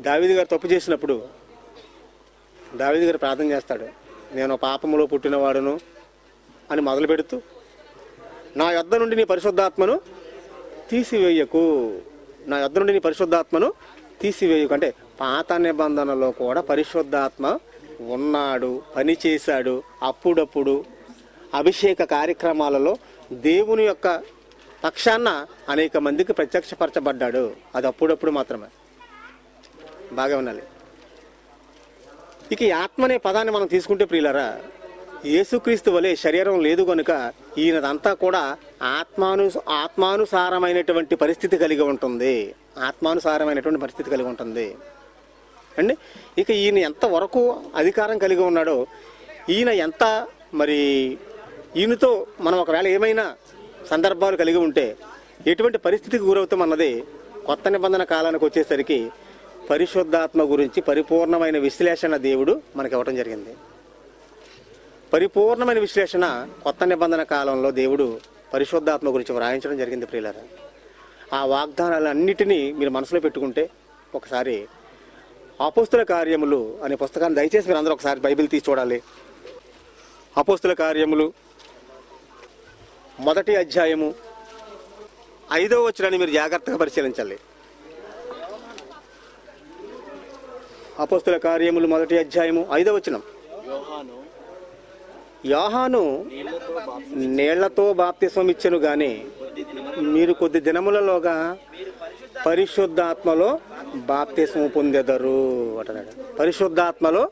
దావీదు గారు తప్పు చేసినప్పుడు దావీదు గారు ప్రార్థన చేస్తాడు, నేను పాపములో పుట్టినవాడును అని మొదలు పెడుతూ నా యొద్ద నుండి నీ పరిశుద్ధాత్మను తీసివేయకు, నా యొద్ద నుండి నీ పరిశుద్ధాత్మను తీసివేయకు అంటే పాత నిబంధనలో కూడా పరిశుద్ధాత్మ ఉన్నాడు, పని చేశాడు. అప్పుడప్పుడు అభిషేక కార్యక్రమాలలో దేవుని యొక్క పక్షాన అనేక మందికి ప్రత్యక్షపరచబడ్డాడు. అది అప్పుడప్పుడు మాత్రమే. బాగా వినాలి. ఇక ఈ ఆత్మ అనే పదాన్ని మనం తీసుకుంటే ప్రియులారా, యేసుక్రీస్తు వలె శరీరం లేదు కనుక ఈయనదంతా కూడా ఆత్మానుసారమైనటువంటి పరిస్థితి కలిగి ఉంటుంది, ఆత్మానుసారమైనటువంటి పరిస్థితి కలిగి ఉంటుంది అండి. ఇక ఈయన ఎంతవరకు అధికారం కలిగి ఉన్నాడో, ఈయన ఎంత మరి ఈయనతో మనం ఒకవేళ ఏమైనా సందర్భాలు కలిగి ఉంటే ఎటువంటి పరిస్థితికి గురవుతామన్నది కొత్త నిబంధన కాలానికి వచ్చేసరికి పరిశుద్ధాత్మ గురించి పరిపూర్ణమైన విశ్లేషణ దేవుడు మనకి ఇవ్వడం జరిగింది. పరిపూర్ణమైన విశ్లేషణ కొత్త నిబంధన కాలంలో దేవుడు పరిశుద్ధాత్మ గురించి వ్రాయించడం జరిగింది ప్రియులారా. ఆ వాగ్దానాలన్నిటినీ మీరు మనసులో పెట్టుకుంటే ఒకసారి అపోస్తుల కార్యములు అనే పుస్తకాన్ని దయచేసి మీరు అందరూ ఒకసారి బైబిల్ తీసి చూడాలి. అపోస్తుల కార్యములు 1వ అధ్యాయము 5వ వచనాన్ని మీరు జాగ్రత్తగా పరిశీలించాలి. అపోస్తుల కార్యములు 1వ అధ్యాయము 5వ వచనం. యోహాను నీళ్లతో బాప్తిస్వం ఇచ్చెను గాని మీరు కొద్ది దినములలోగా పరిశుద్ధాత్మలో బాప్తిస్వం పొందెదరు అంటున్నాడు. పరిశుద్ధాత్మలో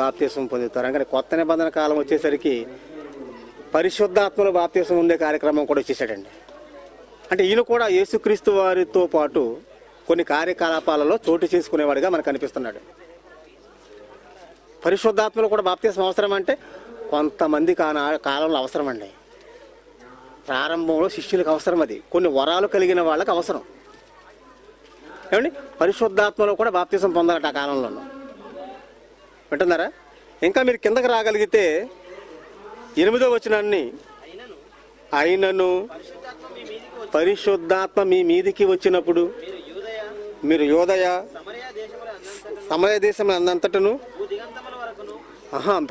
బాప్తిస్వం పొందుతారు. అందుకని కొత్త నిబంధన కాలం వచ్చేసరికి పరిశుద్ధాత్మలో బాప్తిస్వం ఉండే కార్యక్రమం కూడా వచ్చేసాడండి. అంటే ఈయన కూడా యేసుక్రీస్తు వారితో పాటు కొన్ని కార్యకలాపాలలో చోటు చేసుకునేవాడిగా మనకు అనిపిస్తున్నాడు. పరిశుద్ధాత్మలో కూడా బాప్తిస్వం అవసరం అంటే కొంతమందికి ఆ కాలంలో అవసరం అండి. ప్రారంభంలో శిష్యులకు అవసరం, అది కొన్ని వరాలు కలిగిన వాళ్ళకి అవసరం ఏమండి. పరిశుద్ధాత్మలో కూడా బాప్తిస్వం పొందాలట ఆ కాలంలోనూ. వింటున్నారా? ఇంకా మీరు కిందకి రాగలిగితే 8వ వచనాన్ని అయినను పరిశుద్ధాత్మ మీ మీదికి వచ్చినప్పుడు మీరు యోదయ సమయ దేశంలో అందంతటను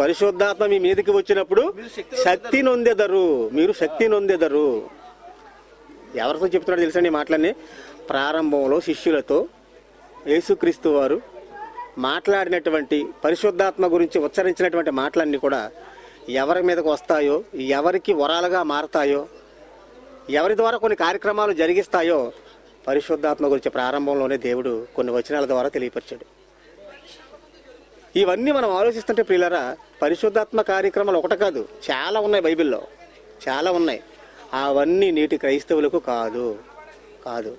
పరిశుద్ధాత్మ మీ మీదికి వచ్చినప్పుడు శక్తి నొందెదరు, మీరు శక్తి నొందెదరు. ఎవరితో చెప్తున్నాడు తెలుసండి మాటలన్నీ? ప్రారంభంలో శిష్యులతో యేసుక్రీస్తు వారు మాట్లాడినటువంటి పరిశుద్ధాత్మ గురించి ఉచ్చరించినటువంటి మాటలన్నీ కూడా ఎవరి మీదకు వస్తాయో, ఎవరికి వరాలుగా మారతాయో, ఎవరి ద్వారా కొన్ని కార్యక్రమాలు జరిగిస్తాయో పరిశుద్ధాత్మ గురించి ప్రారంభంలోనే దేవుడు కొన్ని వచనాల ద్వారా తెలియపరిచాడు. ఇవన్నీ మనం ఆలోచిస్తుంటే ప్రియులారా, పరిశుద్ధాత్మ కార్యక్రమాలు ఒకటి కాదు, చాలా ఉన్నాయి బైబిల్లో, చాలా ఉన్నాయి. అవన్నీ నేటి క్రైస్తవులకు కాదు కాదు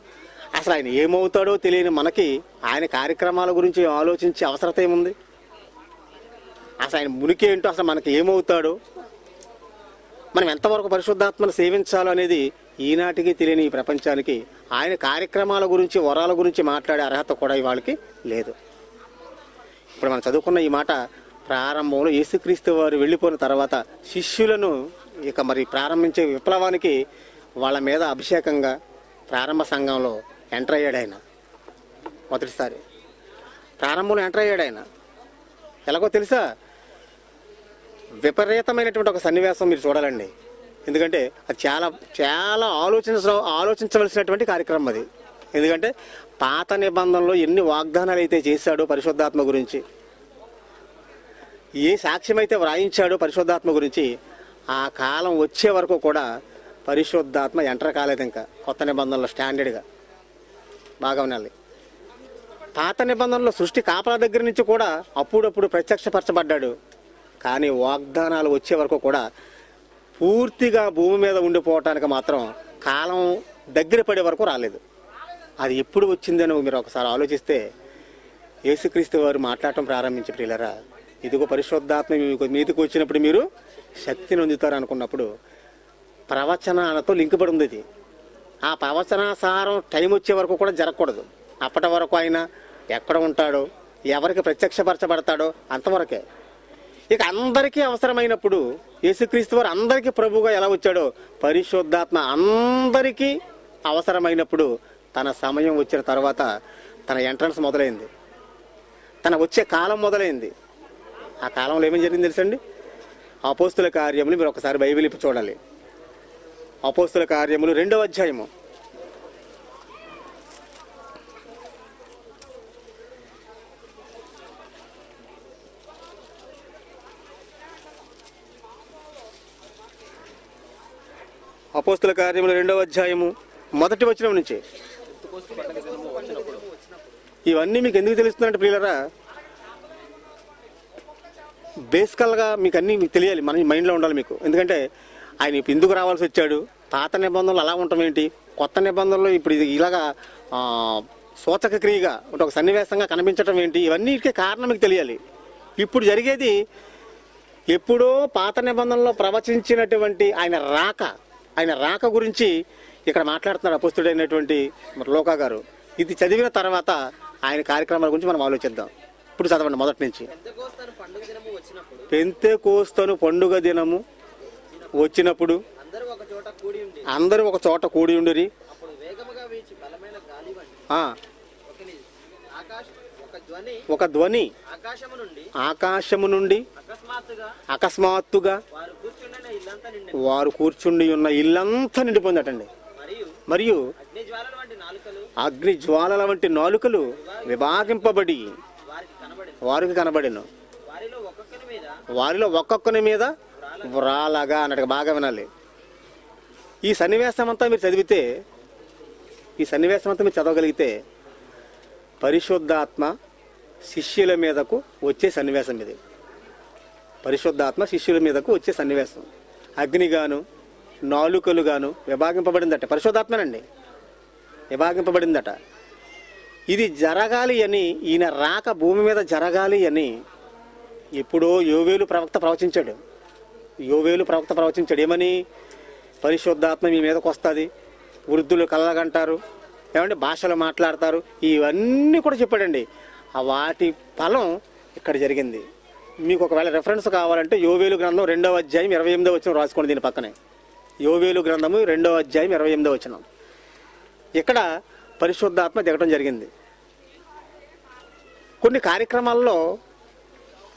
అసలు ఆయన ఏమవుతాడో తెలియని మనకి ఆయన కార్యక్రమాల గురించి ఆలోచించే అవసరత ఏముంది? అసలు ఆయన మునికి ఏంటో, అసలు మనకి ఏమవుతాడో, మనం ఎంతవరకు పరిశుద్ధాత్మను సేవించాలో అనేది ఈనాటికి తెలియని ఈ ప్రపంచానికి ఆయన కార్యక్రమాల గురించి వరాల గురించి మాట్లాడే అర్హత కూడా ఇవాళకి లేదు. ఇప్పుడు మనం చదువుకున్న ఈ మాట ప్రారంభంలో యేసుక్రీస్తు వారు వెళ్ళిపోయిన తర్వాత శిష్యులను ఇక మరి ప్రారంభించే విప్లవానికి వాళ్ళ మీద అభిషేకంగా ప్రారంభ సంఘంలో ఎంటర్ అయ్యాడు ఆయన. మొదటిసారి ప్రారంభంలో ఎంటర్ అయ్యాడు ఆయన. ఎలాగో తెలుసా? విపరీతమైనటువంటి ఒక సన్నివేశం మీరు చూడాలండి. ఎందుకంటే అది చాలా చాలా ఆలోచించవలసినటువంటి కార్యక్రమం అది. ఎందుకంటే పాత నిబంధనలో ఎన్ని వాగ్దానాలు అయితే చేశాడో పరిశుద్ధాత్మ గురించి, ఏ సాక్ష్యం అయితే వ్రాయించాడో పరిశుద్ధాత్మ గురించి, ఆ కాలం వచ్చే వరకు కూడా పరిశుద్ధాత్మ ఎంటర్ కాలేదు ఇంకా కొత్త నిబంధనలో స్టాండర్డ్గా. బాగా వినాలి. పాత నిబంధనలో సృష్టి కాపలా దగ్గర నుంచి కూడా అప్పుడప్పుడు ప్రత్యక్షపరచబడ్డాడు. కానీ వాగ్దానాలు వచ్చే వరకు కూడా పూర్తిగా భూమి మీద ఉండిపోవటానికి మాత్రం కాలం దగ్గర పడే వరకు రాలేదు. అది ఎప్పుడు వచ్చిందని మీరు ఒకసారి ఆలోచిస్తే యేసుక్రీస్తు వారు మాట్లాడటం ప్రారంభించే ప్రియులరా, ఇదిగో పరిశుద్ధాత్మ మీదకు వచ్చినప్పుడు మీరు శక్తిని పొందుతారు అనుకున్నప్పుడు ప్రవచనాలతో లింక్బడి ఉంది ఇది. ఆ ప్రవచనాసారం టైం వచ్చే వరకు కూడా జరగకూడదు. అప్పటి వరకు ఆయన ఎక్కడ ఉంటాడో, ఎవరికి ప్రత్యక్షపరచబడతాడో అంతవరకే. ఇక అందరికీ అవసరమైనప్పుడు యేసుక్రీస్తు వారు అందరికీ ప్రభువుగా ఎలా వచ్చాడో, పరిశుద్ధాత్మ అందరికీ అవసరమైనప్పుడు తన సమయం వచ్చిన తర్వాత తన ఎంట్రన్స్ మొదలైంది, తన వచ్చే కాలం మొదలైంది. ఆ కాలంలో ఏమేమి జరిగింది తెలుసండి? అపోస్తుల కార్యములు మీరు ఒకసారి బైబిల్ చూడాలి. అపోస్తల కార్యములు 2వ అధ్యాయము అపోస్తల కార్యములు 2వ అధ్యాయము మొదటి వచనం నుంచి ఇవన్నీ మీకు ఎందుకు తెలుస్తున్నారంటే ప్రియులారా బేసికల్గా మీకు అన్నీ మీకు తెలియాలి మన మైండ్లో ఉండాలి మీకు ఎందుకంటే ఆయన ఇప్పుడు ఎందుకు రావాల్సి వచ్చాడు పాత నిబంధనలు అలా ఉండటం ఏంటి కొత్త నిబంధనలో ఇప్పుడు ఇది ఇలాగా సూచక క్రియగా ఒక సన్నివేశంగా కనిపించడం ఏంటి ఇవన్నీటికే కారణం మీకు తెలియాలి ఇప్పుడు జరిగేది ఎప్పుడో పాత నిబంధనలో ప్రవచించినటువంటి ఆయన రాక గురించి ఇక్కడ మాట్లాడుతున్నారు అపొస్తలుడైనటువంటి లోకా గారు ఇది చదివిన తర్వాత ఆయన కార్యక్రమాల గురించి మనం ఆలోచిద్దాం ఇప్పుడు చదవండి మొదటి నుంచి పెంతెకోస్తు పండుగ దినము వచ్చినప్పుడు అందరూ ఒక చోట కూడి ఉండిరి ఒక ధ్వని ఆకాశము నుండి అకస్మాత్తుగా వారు కూర్చుండి ఉన్న ఇల్లంతా నిండిపోయిందటండి మరియు అగ్ని జ్వాలల వంటి నాలుకలు విభాగింపబడి వారికి కనబడెను వారిలో ఒక్కొక్కని మీద వ్రాలగా అన్నట్టుగా బాగా వినాలి ఈ సన్నివేశం అంతా మీరు చదవగలిగితే పరిశుద్ధాత్మ శిష్యుల మీదకు వచ్చే సన్నివేశం ఇది అగ్నిగాను నాలుకలుగాను విభాగింపబడిందట పరిశుద్ధాత్మనండి విభాగింపబడిందట ఇది జరగాలి అని ఈయన రాక భూమి మీద జరగాలి అని ఎప్పుడో యోవేలు ప్రవక్త ప్రవచించాడు ఏమని పరిశుద్ధాత్మ మీ మీదకు వస్తుంది వృద్ధులు కలగంటారు ఏమంటే భాషలు మాట్లాడతారు ఇవన్నీ కూడా చెప్పాడండి వాటి ఫలం ఇక్కడ జరిగింది మీకు ఒకవేళ రెఫరెన్స్ కావాలంటే యోవేలు గ్రంథం 2వ అధ్యాయం 28వ వచనం రాసుకోండి దీని పక్కనే యోవేలు గ్రంథము 2వ అధ్యాయం 28వ వచనం ఇక్కడ పరిశుద్ధాత్మ దిగడం జరిగింది కొన్ని కార్యక్రమాల్లో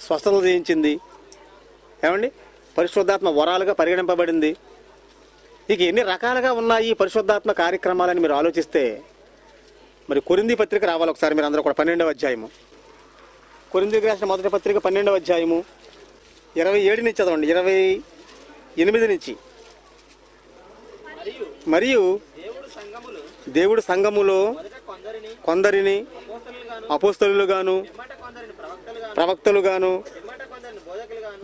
స్వస్థతలు చేయించింది ఏమండి పరిశుద్ధాత్మ వరాలుగా పరిగణింపబడింది ఇక ఎన్ని రకాలుగా ఉన్నాయి పరిశుద్ధాత్మ కార్యక్రమాలని మీరు ఆలోచిస్తే మరి కొరింథీ పత్రిక రావాలి ఒకసారి మీరు అందరూ కూడా 12వ అధ్యాయము కొరింథీకి రాసిన మొదటి పత్రిక 12వ అధ్యాయము 27 నుంచి చదవండి 28 నుంచి మరియు దేవుడు సంఘములో కొందరిని అపోస్తలులుగాను ప్రవక్తలుగాను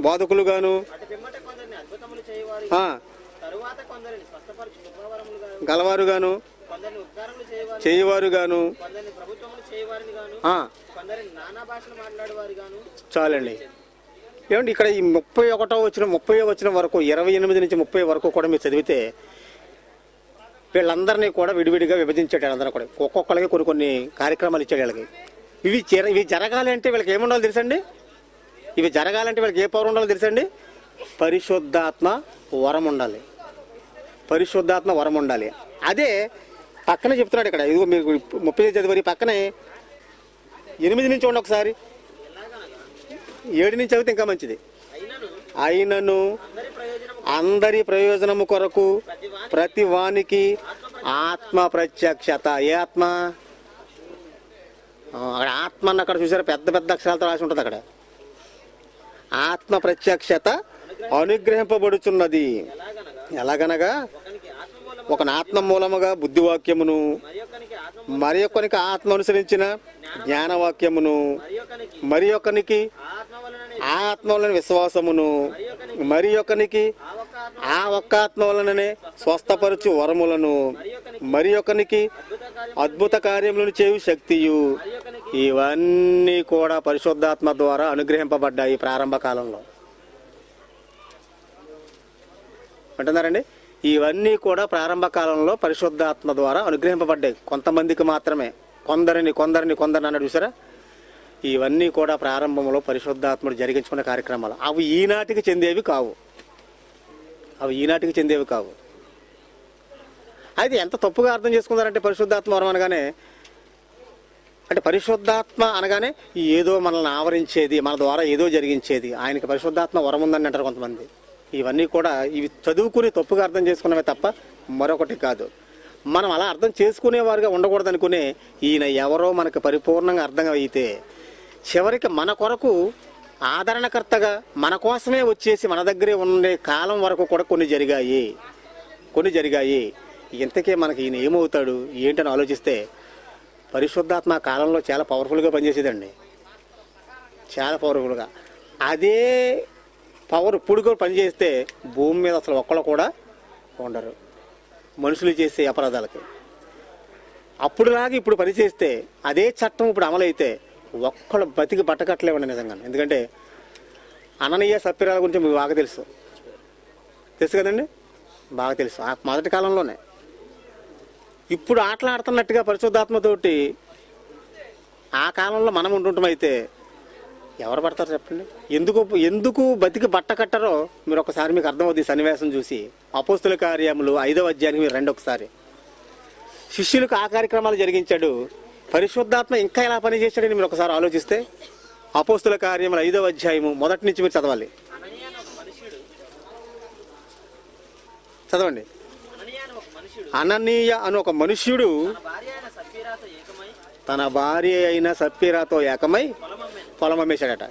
బోధకులుగాను గలవారుగాను చేయవారుగాను చాలండి ఏమండి ఇక్కడ ఈ 31వ వచనం వరకు 28 నుంచి 30 వరకు కూడా మీరు చదివితే వీళ్ళందరినీ కూడా విడివిడిగా విభజించాడు అందరూ కూడా ఒక్కొక్కరికి కొన్ని కార్యక్రమాలు ఇచ్చాడు వీళ్ళకి ఇవి జరగాలి అంటే వీళ్ళకి ఏముండాలో తెలుసండి ఇవి జరగాలంటే వీళ్ళకి ఏ పవర్ ఉండాలో తెలుసండి పరిశుద్ధాత్మ వరం ఉండాలి అదే పక్కనే చెప్తున్నాడు ఇక్కడ ఇదిగో మీరు 35 చదివి పక్కనే 8 నుంచి ఉండి ఒకసారి 7 నుంచి చదివితే ఇంకా మంచిది అయినను అందరి ప్రయోజనము కొరకు ప్రతి వానికి ఆత్మ ప్రత్యక్షత ఏ ఆత్మ అక్కడ ఆత్మ అన్న అక్కడ చూసారా పెద్ద పెద్ద అక్షరాలతో రాసి ఉంటుంది అక్కడ ఆత్మ ప్రత్యక్షత అనుగ్రహింపబడుచున్నది ఎలాగనగా ఒక ఆత్మ మూలముగా బుద్ధివాక్యమును మరి ఒక్కనికి ఆత్మ అనుసరించిన జ్ఞానవాక్యమును మరి ఒక్కనికి ఆత్మ వలన విశ్వాసమును మరి ఒక్కనికి ఆ ఒక్క ఆత్మ వలననే స్వస్థపరచు వరములను మరి ఒక్కనికి అద్భుత కార్యములను చేయు శక్తియు ఇవన్నీ కూడా పరిశుద్ధాత్మ ద్వారా అనుగ్రహింపబడ్డాయి ప్రారంభ కాలంలో అంటున్నారండి ఇవన్నీ కూడా ప్రారంభ కాలంలో పరిశుద్ధాత్మ ద్వారా అనుగ్రహింపబడ్డాయి కొంతమందికి మాత్రమే కొందరిని అన్నాడు చూసారా ఇవన్నీ కూడా ప్రారంభంలో పరిశుద్ధాత్ముడు జరిగించుకునే కార్యక్రమాలు అవి ఈనాటికి చెందేవి కావు అయితే ఎంత తప్పుగా అర్థం చేసుకున్నారంటే పరిశుద్ధాత్మ అనగానే అంటే పరిశుద్ధాత్మ అనగానే ఏదో మనల్ని ఆవరించేది మన ద్వారా ఏదో జరిగించేది ఆయనకి పరిశుద్ధాత్మ వరం ఉందని అంటారు కొంతమంది ఇవన్నీ కూడా ఇవి చదువుకుని తప్పుగా అర్థం చేసుకున్నవే తప్ప మరొకటి కాదు. మనం అలా అర్థం చేసుకునేవారుగా ఉండకూడదు అనుకునే ఈయన ఎవరో మనకు పరిపూర్ణంగా అర్థమైతే చివరికి మన కొరకు ఆదరణకర్తగా మన కోసమే వచ్చేసి మన దగ్గరే ఉండే కాలం వరకు కూడా కొన్ని జరిగాయి. ఇంతకే మనకి ఈయన ఏమవుతాడు ఏంటని ఆలోచిస్తే పరిశుద్ధాత్మ కాలంలో చాలా పవర్ఫుల్గా పనిచేసేదండి, చాలా పవర్ఫుల్గా. అదే పవర్ ఇప్పుడు కూడా పనిచేస్తే భూమి మీద అసలు ఒక్కళ్ళు కూడా ఉండరు మనుషులు చేసే అపరాధాలకి. అప్పుడులాగా ఇప్పుడు పనిచేస్తే అదే చట్టం ఇప్పుడు అమలైతే ఒక్కళ్ళు బతికి బట్టకట్టలేవండి నిజంగా. ఎందుకంటే అననీయ సప్పిరాల గురించి మీకు బాగా తెలుసు కదండి, బాగా తెలుసు. ఆ మొదటి కాలంలోనే ఇప్పుడు ఆటలాడుతున్నట్టుగా పరిశుద్ధాత్మతోటి ఆ కాలంలో మనం ఉంటుంటమైతే ఎవరు పడతారు చెప్పండి. ఎందుకు బతికి బట్ట కట్టరో మీరు ఒకసారి మీకు అర్థమవుతుంది సన్నివేశం చూసి. అపోస్తుల కార్యములు 5వ అధ్యాయానికి మీరు రండి ఒకసారి. శిష్యులకు ఆ కార్యక్రమాలు జరిగించాడు, పరిశుద్ధాత్మ ఇంకా ఎలా పనిచేశాడని మీరు ఒకసారి ఆలోచిస్తే అపోస్తుల కార్యములు 5వ అధ్యాయము మొదటి నుంచి మీరు చదవాలి, చదవండి. అననీయ అని ఒక మనుష్యుడు తన భార్య అయిన సప్పిరాతో ఏకమై పొలం అమ్మేశాడట.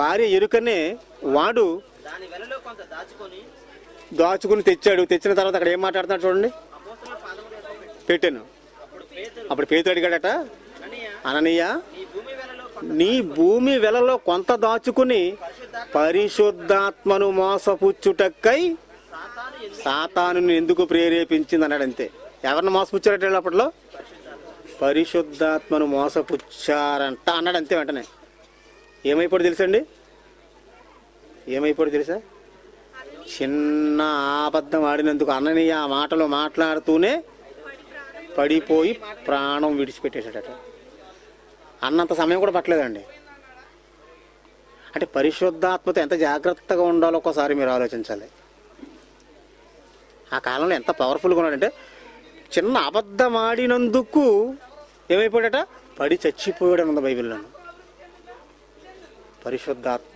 భార్య ఎరుకనే వాడు దాచుకుని తెచ్చిన తర్వాత అక్కడ ఏం మాట్లాడుతున్నాడు చూడండి. పెట్టాను అప్పుడు పేతురు అడిగాడట, అననీయ నీ భూమి వెలలో కొంత దాచుకుని పరిశుద్ధాత్మను మోసపుచ్చుటకై సాతాను ఎందుకు ప్రేరేపించింది అన్నాడు. అంతే, ఎవరిని మోసపుచ్చారట? అప్పట్లో పరిశుద్ధాత్మను మోసపుచ్చారంట అన్నాడు. అంతే, వెంటనే ఏమైపోయాడు తెలుసండి, ఏమైపోయాడు తెలుసా? చిన్న అబద్ధం ఆడినందుకు అననీయ ఆ మాటలు మాట్లాడుతూనే పడిపోయి ప్రాణం విడిచిపెట్టేశాడట. అన్నంత సమయం కూడా పట్టలేదండి. అంటే పరిశుద్ధాత్మతో ఎంత జాగ్రత్తగా ఉండాలో ఒకసారి మీరు ఆలోచించాలి. ఆ కాలంలో ఎంత పవర్ఫుల్గా ఉన్నాడంటే చిన్న అబద్ధం ఆడినందుకు ఏమైపోయాడట, పడి చచ్చిపోయాడు అన్నది బైబిల్లో. పరిశుద్ధాత్మ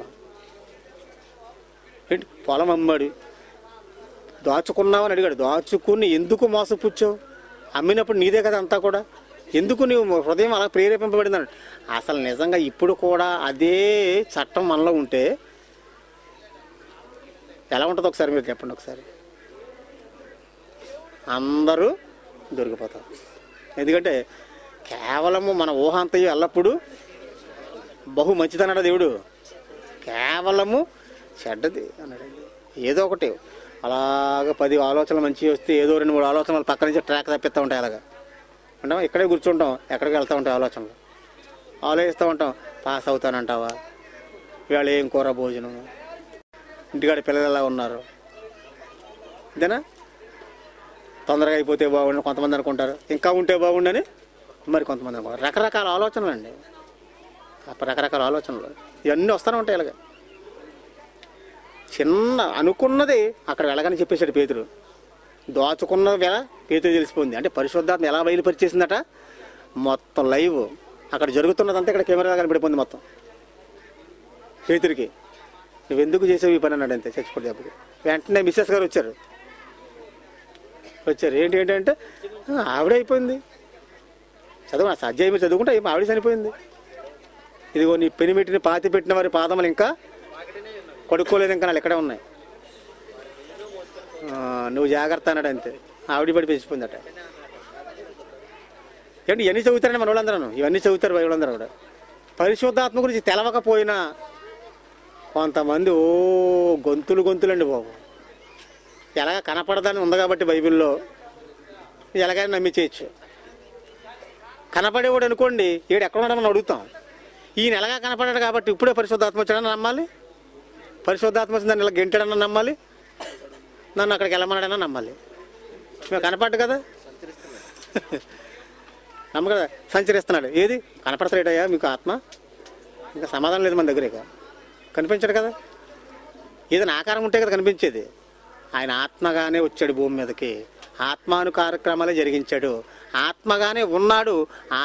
ఏంటి? పొలం అమ్మాడు, దాచుకున్నావని అడిగాడు. దాచుకుని ఎందుకు మోసపుచ్చావు? అమ్మినప్పుడు నీదే కదా అంతా కూడా, ఎందుకు నీవు హృదయం అలా ప్రేరేపింపబడింది అన్నాడు. అసలు నిజంగా ఇప్పుడు కూడా అదే చట్టం మనలో ఉంటే ఎలా ఉంటుందో ఒకసారి మీరు చెప్పండి. ఒకసారి అందరూ దొరికిపోతారు. ఎందుకంటే కేవలము మన ఊహాంతయు ఎల్లప్పుడూ బహు మంచిదన్నాడు దేవుడు, కేవలము చెడ్డది అన్నాడు. ఏదో ఒకటి అలాగ 10 ఆలోచనలు మంచివి వస్తే ఏదో 2-3 ఆలోచనలు పక్క నుంచి ట్రాక్ తప్పిస్తూ ఉంటాయి. అలాగా ఉంటాం, ఇక్కడే కూర్చుంటాం, ఎక్కడికి వెళ్తూ ఉంటాయి ఆలోచనలు, ఆలోచిస్తూ ఉంటాం. పాస్ అవుతానంటావా, ఇవాళ ఏం కూర భోజనం, ఇంటికాడ పిల్లలు ఎలా ఉన్నారు, ఇదేనా, తొందరగా అయిపోతే బాగుండు కొంతమంది అనుకుంటారు, ఇంకా ఉంటే బాగుండని మరి కొంతమంది అనుకుంటారు. రకరకాల ఆలోచనలు అండి, రకరకాల ఆలోచనలు ఇవన్నీ వస్తూనే ఉంటాయి. ఇలాగ చిన్న అనుకున్నది అక్కడ వెళ్ళగానే చెప్పేశాడు పేతురు. దోచుకున్న వేళ పేతురు తెలిసిపోయింది. అంటే పరిశుద్ధాత్మ ఎలా బయలుపరిచేసిందట మొత్తం లైవ్ అక్కడ జరుగుతున్నదంతా ఇక్కడ కెమెరాగా కనబడిపోయింది మొత్తం. పేతురికి నువ్వెందుకు చేసావు ఈ పని అన్నాడు. అంతే, చచ్చిపోతే అప్పుడు వెంటనే మిస్సెస్ గారు వచ్చారు. ఏంటంటే ఆవిడ అయిపోయింది, చదువు అధ్యాయం మీరు చదువుకుంటే ఆవిడ చనిపోయింది. ఇదిగో నీ పెనిమిటిని పాతి పెట్టిన వారి పాదములు ఇంకా కడుక్కోలేదు, ఇంకా నాళ్ళు ఇక్కడే ఉన్నాయి, నువ్వు జాగ్రత్త అన్నాడు. అంతే, ఆవిడ పడి పెంచిపోయిందట. ఏంటి ఇవన్నీ చదువుతారండి మన వాళ్ళందరూ, ఇవన్నీ చదువుతారు వాళ్ళందరూ కూడా. పరిశుద్ధాత్మ గురించి తెలవకపోయినా కొంతమంది ఓ గొంతులండి బాబు. ఎలాగ కనపడదని ఉంది కాబట్టి బైబిల్లో ఎలాగైనా నమ్మించేయచ్చు. కనపడేవాడు అనుకోండి, ఈడు ఎక్కడ ఉన్నాడని అడుగుతాం, ఈయన ఎలాగా కనపడాడు కాబట్టి ఇప్పుడే పరిశుద్ధాత్మ వచ్చాడని నమ్మాలి, పరిశుద్ధాత్మ వచ్చి నన్ను ఇలా గెంటాడన్నా నమ్మాలి, నన్ను అక్కడికి వెళ్ళమన్నాడన్నా నమ్మాలి. మేము కనపడ్డు కదా నమ్మ కదా సంచరిస్తున్నాడు. ఏది కనపడతాడయ్యా మీకు ఆత్మ? ఇంకా సమాధానం లేదు మన దగ్గర. కనిపించాడు కదా, ఏదైనా ఆకారం ఉంటే కదా కనిపించేది. ఆయన ఆత్మగానే వచ్చాడు భూమి మీదకి, ఆత్మాను కార్యక్రమాలే జరిగించాడు, ఆత్మగానే ఉన్నాడు,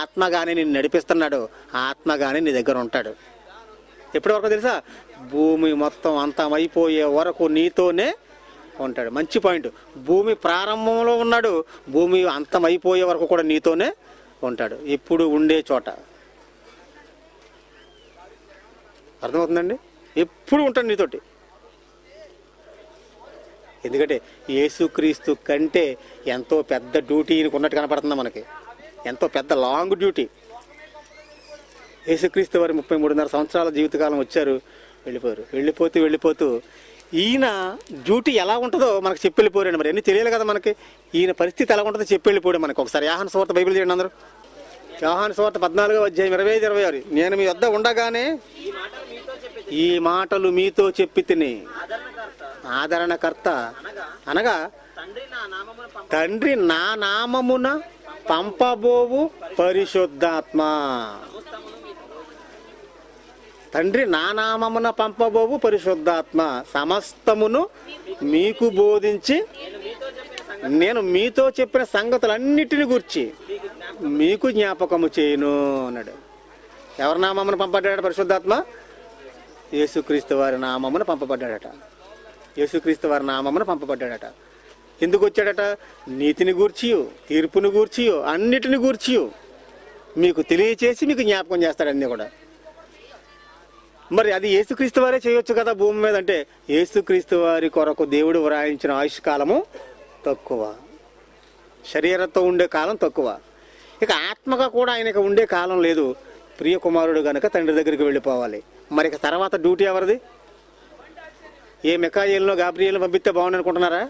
ఆత్మగానే నిన్ను నడిపిస్తున్నాడు, ఆత్మగానే నీ దగ్గర ఉంటాడు. ఎప్పటి వరకు తెలుసా? భూమి మొత్తం అంతం అయిపోయే వరకు నీతోనే ఉంటాడు. మంచి పాయింట్. భూమి ప్రారంభంలో ఉన్నాడు, భూమి అంతం అయిపోయే వరకు కూడా నీతోనే ఉంటాడు, ఎప్పుడు ఉండే చోట. అర్థమవుతుందండి? ఎప్పుడు ఉంటాడు నీతోటి. ఎందుకంటే యేసుక్రీస్తు కంటే ఎంతో పెద్ద డ్యూటీ ఈయనకు ఉన్నట్టు కనపడుతుంది మనకి, ఎంతో పెద్ద లాంగ్ డ్యూటీ. యేసుక్రీస్తు వారి 33.5 సంవత్సరాల జీవితకాలం వచ్చారు, వెళ్ళిపోయారు. వెళ్ళిపోతూ ఈయన డ్యూటీ ఎలా ఉంటుందో మనకు చెప్పి వెళ్ళిపోయాడు. మరి అన్నీ తెలియాలి కదా మనకి, ఈయన పరిస్థితి ఎలా ఉంటుందో చెప్పి వెళ్ళిపోయాడు మనకు. ఒకసారి యోహాను సువార్త బైబిల్ చేయండి అందరూ. యోహాను సువార్త 14:25-26. నేను మీ వద్ద ఉండగానే ఈ మాటలు మీతో చెప్పి తిని ఆదరణకర్త అనగా తండ్రి నా నామమున పంపబోవు పరిశుద్ధాత్మ, తండ్రి నా నామమున పంపబోవు పరిశుద్ధాత్మ సమస్తమును మీకు బోధించి నేను మీతో చెప్పిన సంగతులన్నిటిని గురించి మీకు జ్ఞాపకము చేయును అన్నాడు. ఎవరి నామమున పంపబడ్డాడు పరిశుద్ధాత్మ? యేసుక్రీస్తు వారి నామమున పంపబడ్డాడట. యేసుక్రీస్తు వారి నామమున పంపబడ్డాడట. ఎందుకు వచ్చాడట? నీతిని గూర్చియో తీర్పుని గూర్చియో అన్నిటిని గూర్చియో మీకు తెలియచేసి మీకు జ్ఞాపకం చేస్తాడు అన్నీ కూడా. మరి అది యేసుక్రీస్తు వారే చేయొచ్చు కదా భూమి మీద. అంటే యేసుక్రీస్తు వారి కొరకు దేవుడు వ్రాయించిన ఆయుష్కాలము తక్కువ, శరీరంతో ఉండే కాలం తక్కువ, ఇక ఆత్మగా కూడా ఆయనకు ఉండే కాలం లేదు. ప్రియ కుమారుడు కనుక తండ్రి దగ్గరికి వెళ్ళిపోవాలి. మరి ఇక తర్వాత డ్యూటీ ఎవరిది? ఏ మికాయేలునో గాబ్రియేలునో పంపిస్తే బాగుంది అనుకుంటున్నారా?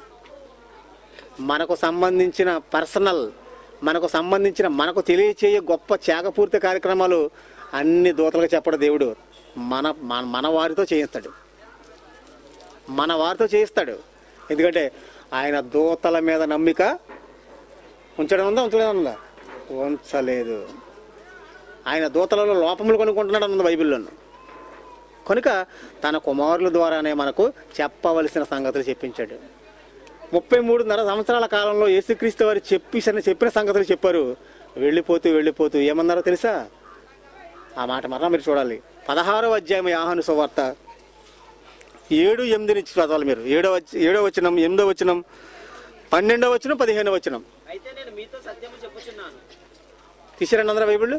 మనకు సంబంధించిన పర్సనల్, మనకు సంబంధించిన, మనకు తెలియచేయ గొప్ప త్యాగపూర్తి కార్యక్రమాలు అన్ని దూతలకు చెప్పడు దేవుడు, మన వారితో చేయిస్తాడు, మన వారితో చేయిస్తాడు. ఎందుకంటే ఆయన దూతల మీద నమ్మిక ఉంచడం ఉందా? ఉంచలేదా? ఉంచలేదు. ఆయన దూతలలో లోపములు కొనుక్కుంటున్నాడు అన్నది బైబిల్లోను. కనుక తన కుమారుల ద్వారానే మనకు చెప్పవలసిన సంగతులు చెప్పించాడు. 33.5 సంవత్సరాల కాలంలో యేసుక్రీస్తు వారు చెప్పిన సంగతులు చెప్పారు. వెళ్ళిపోతూ ఏమన్నారో తెలుసా? ఆ మాట మరలా మీరు చూడాలి. 16వ అధ్యాయం యోహాను సువార్త 7-8 నుంచి చదవాలి మీరు. 7వ వచనం, 8వ వచనం, 12వ వచనం, 15వ వచనం. తీసిరండి అందరూ బైబిళ్ళు.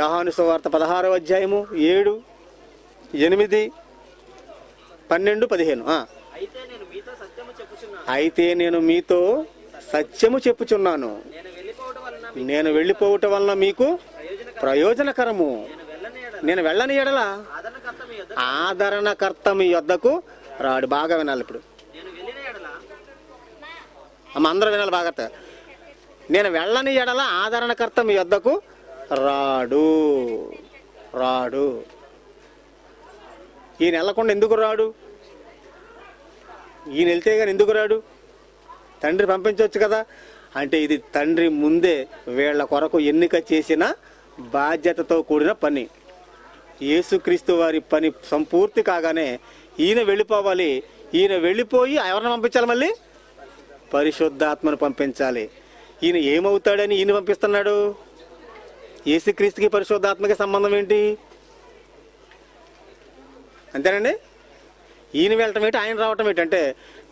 యోహాను సువార్త 16వ అధ్యాయము 7, 8, 12, 15. అయితే నేను మీతో సత్యము చెప్పుచున్నాను, నేను వెళ్ళిపోవటం వలన మీకు ప్రయోజనకరము. నేను వెళ్ళని ఎడల ఆదరణకర్త మీ యొద్దకు రాడు. బాగా వినాలి ఇప్పుడు అమ్మ, అందరూ వినాలి బాగా. నేను వెళ్ళని ఎడల ఆదరణకర్త మీ యొద్దకు రాడు. ఈయన వెళ్ళకుండా ఎందుకు రాడు? ఈయన వెళ్తే కానీ ఎందుకు రాడు? తండ్రి పంపించవచ్చు కదా. అంటే ఇది తండ్రి ముందే వీళ్ళ కొరకు ఎన్నిక చేసిన బాధ్యతతో కూడిన పని. యేసుక్రీస్తు వారి పని సంపూర్తి కాగానే ఈయన వెళ్ళిపోవాలి. ఈయన వెళ్ళిపోయి ఎవరిని పంపించాలి? మళ్ళీ పరిశుద్ధాత్మను పంపించాలి. ఈయన ఏమవుతాడని ఈయన పంపిస్తున్నాడు? యేసుక్రీస్తుకి పరిశుద్ధాత్మకి సంబంధం ఏంటి? అంతేనండి. ఈయన వెళ్ళటం ఏంటి, ఆయన రావటం ఏంటంటే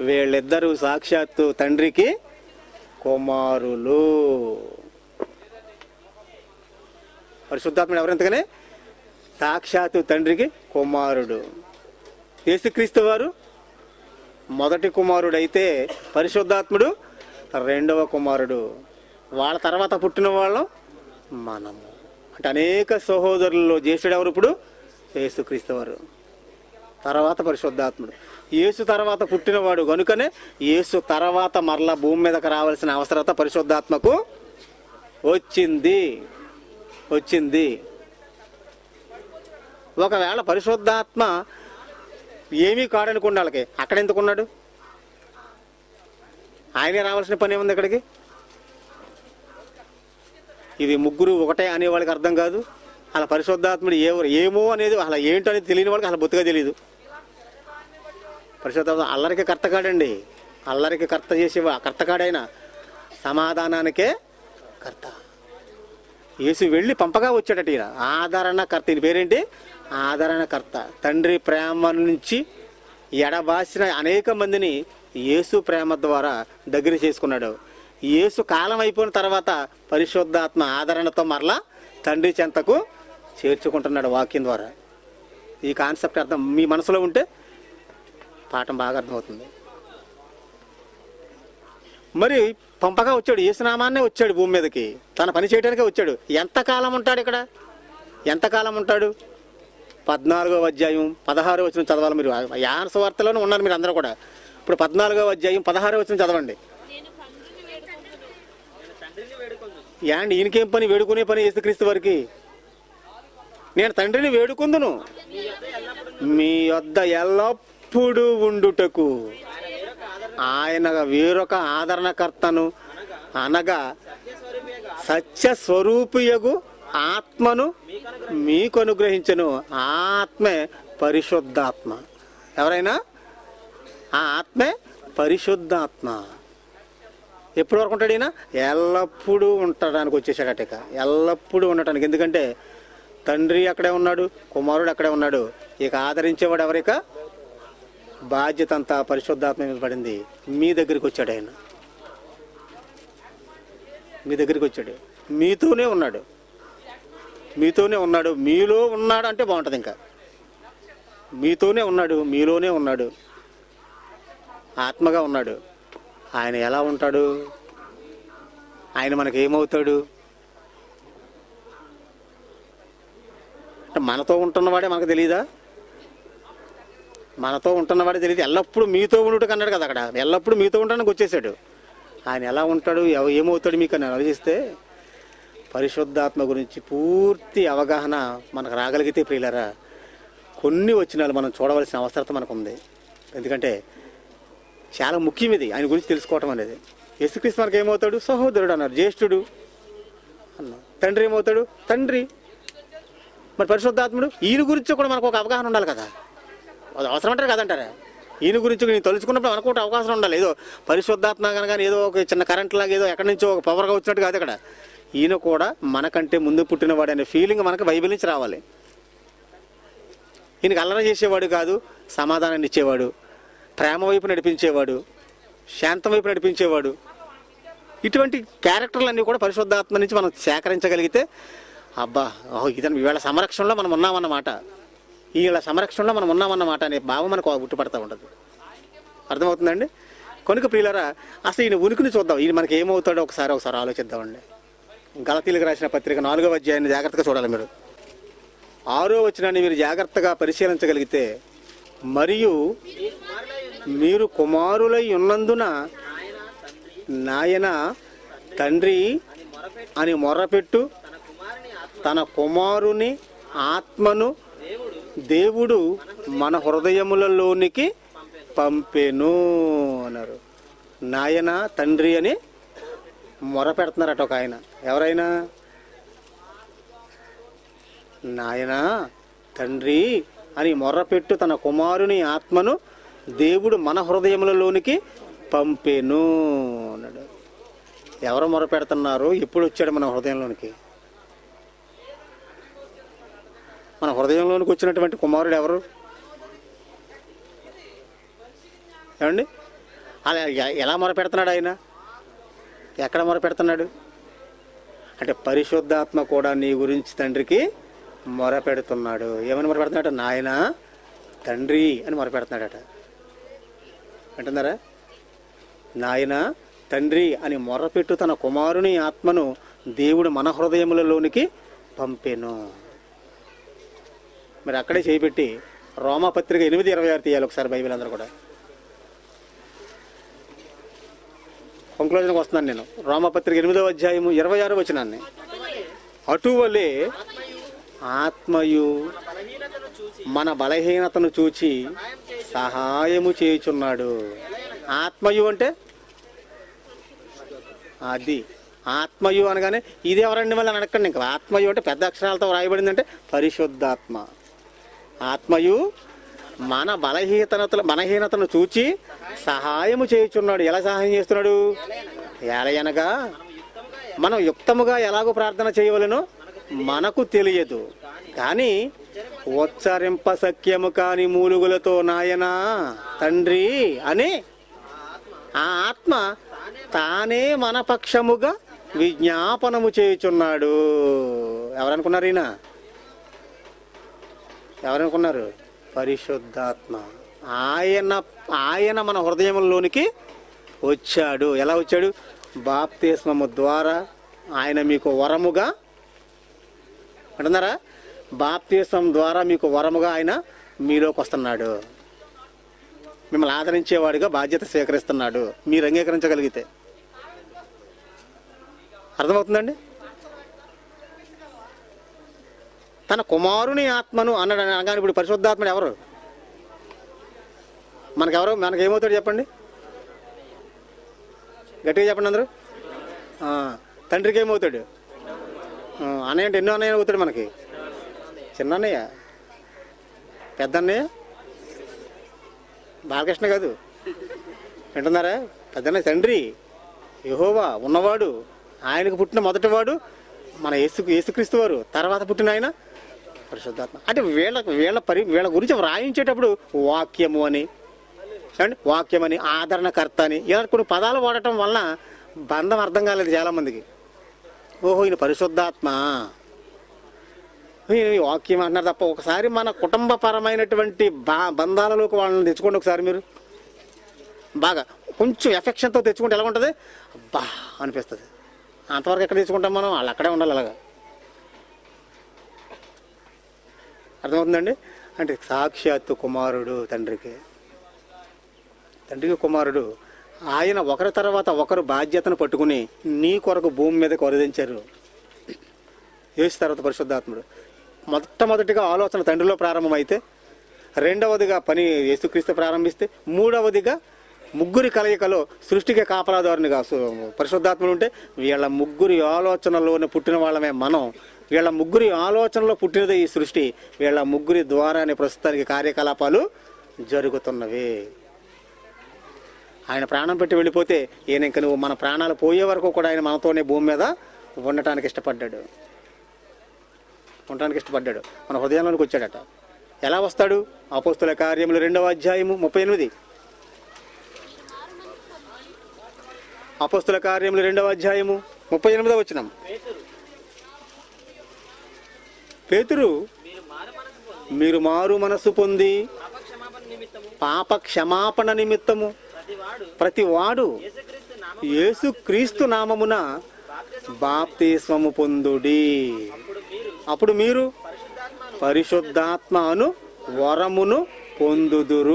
వీళ్ళిద్దరూ సాక్షాత్తు తండ్రికి కుమారులు. పరిశుద్ధాత్మ ఎవరెంతగానే సాక్షాత్తు తండ్రికి కుమారుడు. యేసుక్రీస్తు వారు మొదటి కుమారుడు అయితే పరిశుద్ధాత్ముడు రెండవ కుమారుడు. వాళ్ళ తర్వాత పుట్టిన వాళ్ళం మనము. అంటే అనేక సహోదరుల్లో జ్యేష్ఠుడు ఎవరు? ఇప్పుడు యేసుక్రీస్తు వారు, తర్వాత పరిశుద్ధాత్ముడు. యేసు తర్వాత పుట్టినవాడు కనుకనే యేసు తర్వాత మరలా భూమి మీదకి రావాల్సిన అవసరత పరిశుద్ధాత్మకు వచ్చింది. ఒకవేళ పరిశుద్ధాత్మ ఏమీ కాడనుకున్న వాళ్ళకి అక్కడ ఎందుకున్నాడు? ఆయనే రావాల్సిన పని ఏముంది ఇక్కడికి? ఇది ముగ్గురు ఒకటే అనే వాళ్ళకి అర్థం కాదు. అలా పరిశుద్ధాత్ముడు ఏమో అనేది అలా ఏంటో అనేది తెలియని వాళ్ళకి అలా బొత్తుగా తెలియదు. పరిశుద్ధాత్మ అల్లరికి కర్తకాడండి, అల్లరికి కర్త చేసే కర్తకాడైన సమాధానానికే కర్త. యేసు వెళ్ళి పంపగా వచ్చాడట ఈయన ఆదరణకర్త. ఈయన పేరేంటి? ఆదరణకర్త. తండ్రి ప్రేమ నుంచి ఎడబాసిన అనేక మందిని యేసు ప్రేమ ద్వారా దగ్గర చేసుకున్నాడు. యేసు కాలం అయిపోయిన తర్వాత పరిశుద్ధాత్మ ఆదరణతో మరలా తండ్రి చెంతకు చేర్చుకుంటున్నాడు వాక్యం ద్వారా. ఈ కాన్సెప్ట్ అర్థం మీ మనసులో ఉంటే పాఠం బాగా అర్థమవుతుంది. మరి పంపగా వచ్చాడు, యేసునామాన్నే వచ్చాడు భూమి మీదకి, తన పని చేయడానికే వచ్చాడు. ఎంతకాలం ఉంటాడు ఇక్కడ? ఎంతకాలం ఉంటాడు? 14వ అధ్యాయం 16వ వచనం చదవాలి. మీరు యాన సువార్తలోనే ఉన్నారు మీరు అందరూ కూడా. ఇప్పుడు 14వ అధ్యాయం 16వ వచనం చదవండి. యాండ్ ఈయనకేం పని వేడుకునే పని యేసుక్రీస్తు వారికి? నేను తండ్రిని వేడుకుందును, మీ యొద్ద ఎల్లప్పుడూ ఉండుటకు ఆయన వేరొక ఆదరణకర్తను అనగా సత్యస్వరూపియగు ఆత్మను మీకు అనుగ్రహించను. ఆత్మే పరిశుద్ధాత్మ. ఎవరైనా ఆ ఆత్మే పరిశుద్ధాత్మ. ఎప్పుడు వరకు ఉంటాడు ఈయన? ఎల్లప్పుడూ ఉండటానికి వచ్చేసాడట. ఇక ఎల్లప్పుడూ ఉండటానికి, ఎందుకంటే తండ్రి అక్కడే ఉన్నాడు, కుమారుడు అక్కడే ఉన్నాడు. ఇక ఆదరించేవాడు ఎవరిక బాధ్యత అంతా పరిశుద్ధాత్మ మీద పడింది. మీ దగ్గరికి వచ్చాడు ఆయన, మీ దగ్గరికి వచ్చాడు, మీతోనే ఉన్నాడు, మీతోనే ఉన్నాడు. మీలో ఉన్నాడు అంటే బాగుంటుంది. ఇంకా మీతోనే ఉన్నాడు, మీలోనే ఉన్నాడు, ఆత్మగా ఉన్నాడు. ఆయన ఎలా ఉంటాడు? ఆయన మనకి ఏమవుతాడు? అంటే మనతో ఉంటున్నవాడే మనకు తెలియదా? మనతో ఉంటున్నవాడే తెలియదు. ఎల్లప్పుడూ మీతో ఉండటం అన్నాడు కదా అక్కడ. ఎల్లప్పుడూ మీతో ఉండడానికి వచ్చేసాడు. ఆయన ఎలా ఉంటాడు, ఏమవుతాడు మీకు అని ఆలోచిస్తే పరిశుద్ధాత్మ గురించి పూర్తి అవగాహన మనకు రాగలిగితే ప్రియులరా, కొన్ని వచనాలు మనం చూడవలసిన అవసరం మనకు ఉంది. ఎందుకంటే చాలా ముఖ్యం ఇది, ఆయన గురించి తెలుసుకోవటం అనేది. యేసుక్రీస్తు మనకి ఏమవుతాడు? సహోదరుడు అన్నారు, జ్యేష్ఠుడు అన్నారు. తండ్రి ఏమవుతాడు? తండ్రి. మరి పరిశుద్ధాత్ముడు, ఈయన గురించి కూడా మనకు ఒక అవగాహన ఉండాలి కదా. అది అవసరం అంటారు కదంటారా? ఈయన గురించి నేను తలుచుకున్నప్పుడు మనకు ఒకటి అవకాశం ఉండాలి. ఏదో పరిశుద్ధాత్మ కనుక ఏదో ఒక చిన్న కరెంట్ లాగా ఏదో ఎక్కడి నుంచో ఒక పవర్గా వచ్చినట్టు కాదు ఇక్కడ. ఈయన కూడా మనకంటే ముందు పుట్టినవాడు అనే ఫీలింగ్ మనకు బైబిల్ నుంచి రావాలి. ఈయనకు అల్లరి చేసేవాడు కాదు, సమాధానాన్ని ఇచ్చేవాడు, ప్రేమ వైపు నడిపించేవాడు, శాంతం వైపు నడిపించేవాడు. ఇటువంటి క్యారెక్టర్లన్నీ కూడా పరిశుద్ధాత్మ నుంచి మనం సేకరించగలిగితే అబ్బా ఇతను వీళ్ళ సంరక్షణలో మనం ఉన్నామన్నమాట, వీళ్ళ సంరక్షణలో మనం ఉన్నామన్నమాట అనే భావం మనకు గుట్టుపడతా ఉండదు. అర్థమవుతుందండి? కనుక ప్రియులారా, అసలు ఈయన ఉనికిని చూద్దాం. ఈయన మనకి ఏమవుతాడో ఒకసారి ఆలోచిద్దామండి. గలతీలకు రాసిన పత్రిక 4వ అధ్యాయాన్ని జాగ్రత్తగా చూడాలి. మీరు 6వ వచనాన్ని మీరు జాగ్రత్తగా పరిశీలించగలిగితే, మరియు మీరు కుమారులై ఉన్నందున నాయన తండ్రి అని మొరపెట్టు తన కుమారుని ఆత్మను దేవుడు మన హృదయములలోనికి పంపెను అన్నారు. నాయన తండ్రి అని మొరపెడుతున్నారట ఒక ఆయన. ఎవరైనా? నాయన తండ్రి అని మొర్రపెట్టు తన కుమారుని ఆత్మను దేవుడు మన హృదయములలోనికి పంపెను అన్నాడు. ఎవరు మొరపెడుతున్నారు? ఎప్పుడు వచ్చాడు మన హృదయంలోనికి? మన హృదయంలోనికి వచ్చినటువంటి కుమారుడు ఎవరు ఏమండి? అలా ఎలా మొరపెడుతున్నాడు ఆయన? ఎక్కడ మొరపెడుతున్నాడు అంటే పరిశుద్ధాత్మ కూడా నీ గురించి తండ్రికి మొరపెడుతున్నాడు. ఏమని మొరపెడుతున్నాడట? నాయన తండ్రి అని మొరపెడుతున్నాడట. అంటున్నారా? నాయన తండ్రి అని మొరపెట్టు తన కుమారుని ఆత్మను దేవుడు మన హృదయములలోనికి పంపెను. మరి అక్కడే చేయిపెట్టి రోమాపత్రిక 8:26 తీయాలి ఒకసారి. బైబిల్ అందరూ కూడా కంక్లూజన్కి వస్తున్నాను నేను. రోమాపత్రిక 8వ అధ్యాయం 26వ వచనాన్ని, అటువలే ఆత్మయు మన బలహీనతను చూచి సహాయము చేయుచున్నాడు. ఆత్మయు అంటే అది, ఆత్మయు అనగానే ఇది ఎవరండి మళ్ళీ అడగండి. ఇంకా ఆత్మయు అంటే పెద్ద అక్షరాలతో రాయబడింది, అంటే పరిశుద్ధాత్మ. ఆత్మయు మన బలహీనతను చూచి సహాయము చేయుచున్నాడు. ఎలా సహాయం చేస్తున్నాడు? ఎలయనగా మనం యుక్తముగా ఎలాగో ప్రార్థన చేయవలెనో మనకు తెలియదు, కానీ ఉచ్చరింప సఖ్యము కాని మూలుగులతో నాయనా తండ్రి అనే ఆ ఆత్మ తానే మన పక్షముగా విజ్ఞాపనము చేయుచున్నాడు. ఎవరనుకున్నారు? ఈయన ఎవరనుకున్నారు? పరిశుద్ధాత్మ. ఆయన మన హృదయంలోనికి వచ్చాడు. ఎలా వచ్చాడు? బాప్తిస్మము ద్వారా ఆయన మీకు వరముగా అంటున్నారా? బాప్తిస్మం ద్వారా మీకు వరముగా ఆయన మీలోకి వస్తున్నాడు. మిమ్మల్ని ఆదరించేవాడిగా బాధ్యత స్వీకరిస్తున్నాడు మీరు అంగీకరించగలిగితే. అర్థమవుతుందండి? తన కుమారుని ఆత్మను అన్నాడు అనగానే ఇప్పుడు పరిశుద్ధాత్మడు ఎవరు? మనకెవరు? మనకేమవుతాడు చెప్పండి? గట్టిగా చెప్పండి అందరూ. తండ్రికి ఏమవుతాడు? అన్నయ్య అంటే ఎన్నో అన్నయ్య అవుతాడు. మనకి చిన్న అన్నయ్య, పెద్ద అన్నయ్య, బాలకృష్ణ కాదు, వింటున్నారా? పెద్ద అన్నయ్య తండ్రి యెహోవా ఉన్నవాడు, ఆయనకు పుట్టిన మొదటివాడు మన యేసుక్రీస్తు వారు, తర్వాత పుట్టిన ఆయన పరిశుద్ధాత్మ. అంటే వీళ్ళ గురించి వ్రాయించేటప్పుడు వాక్యము అని అండ్ వాక్యమని, ఆదరణకర్త అని ఇలా కొన్ని పదాలు వాడటం వలన బంధం అర్థం కాలేదు చాలామందికి. ఓహో ఈయన పరిశుద్ధాత్మ, వాక్యం అంటున్నారు తప్ప. ఒకసారి మన కుటుంబపరమైనటువంటి బంధాలలోకి వాళ్ళని తెచ్చుకోండి. ఒకసారి మీరు బాగా కొంచెం ఎఫెక్షన్తో తెచ్చుకుంటే ఎలా ఉంటుంది? అబ్బా అనిపిస్తుంది. అంతవరకు ఎక్కడ తెచ్చుకుంటాం మనం? వాళ్ళు అక్కడే ఉండాలి. అలాగా అర్థమవుతుందండి? అంటే సాక్షాత్తు కుమారుడు తండ్రికి, తండ్రికి కుమారుడు. ఆయన ఒకరి తర్వాత ఒకరు బాధ్యతను పట్టుకుని నీ కొరకు భూమి మీద కొరదించారు. యేసు తర్వాత పరిశుద్ధాత్ముడు. మొట్టమొదటిగా ఆలోచన తండ్రిలో ప్రారంభమైతే, రెండవదిగా పని యేసుక్రీస్తు ప్రారంభిస్తే, మూడవదిగా ముగ్గురి కలయికలో సృష్టికి కాపలాదారునిగా పరిశుద్ధాత్ముడు ఉంటే, వీళ్ళ ముగ్గురి ఆలోచనలోనే పుట్టిన వాళ్ళమే మనం. వీళ్ళ ముగ్గురి ఆలోచనలో పుట్టినదే ఈ సృష్టి. వీళ్ళ ముగ్గురి ద్వారానే ప్రస్తుతానికి కార్యకలాపాలు జరుగుతున్నవి. ఆయన ప్రాణం పెట్టి వెళ్ళిపోతే ఈయన ఇంక నువ్వు, మన ప్రాణాలు పోయే వరకు కూడా ఆయన మనతోనే భూమి మీద ఉండటానికి ఇష్టపడ్డాడు. మన హృదయంలోనికి వచ్చాడట. ఎలా వస్తాడు? అపోస్తుల కార్యములు 2వ అధ్యాయము 38. అపోస్తుల కార్యములు 2వ అధ్యాయము 38వ వచనం. పేతురు, మీరు మారు మనసు పొంది పాప క్షమాపణ నిమిత్తము ప్రతివాడు యేసుక్రీస్తు నామమున బాప్తిస్మము పొందుడి, అప్పుడు మీరు పరిశుద్ధాత్మను వరమును పొందుదురు.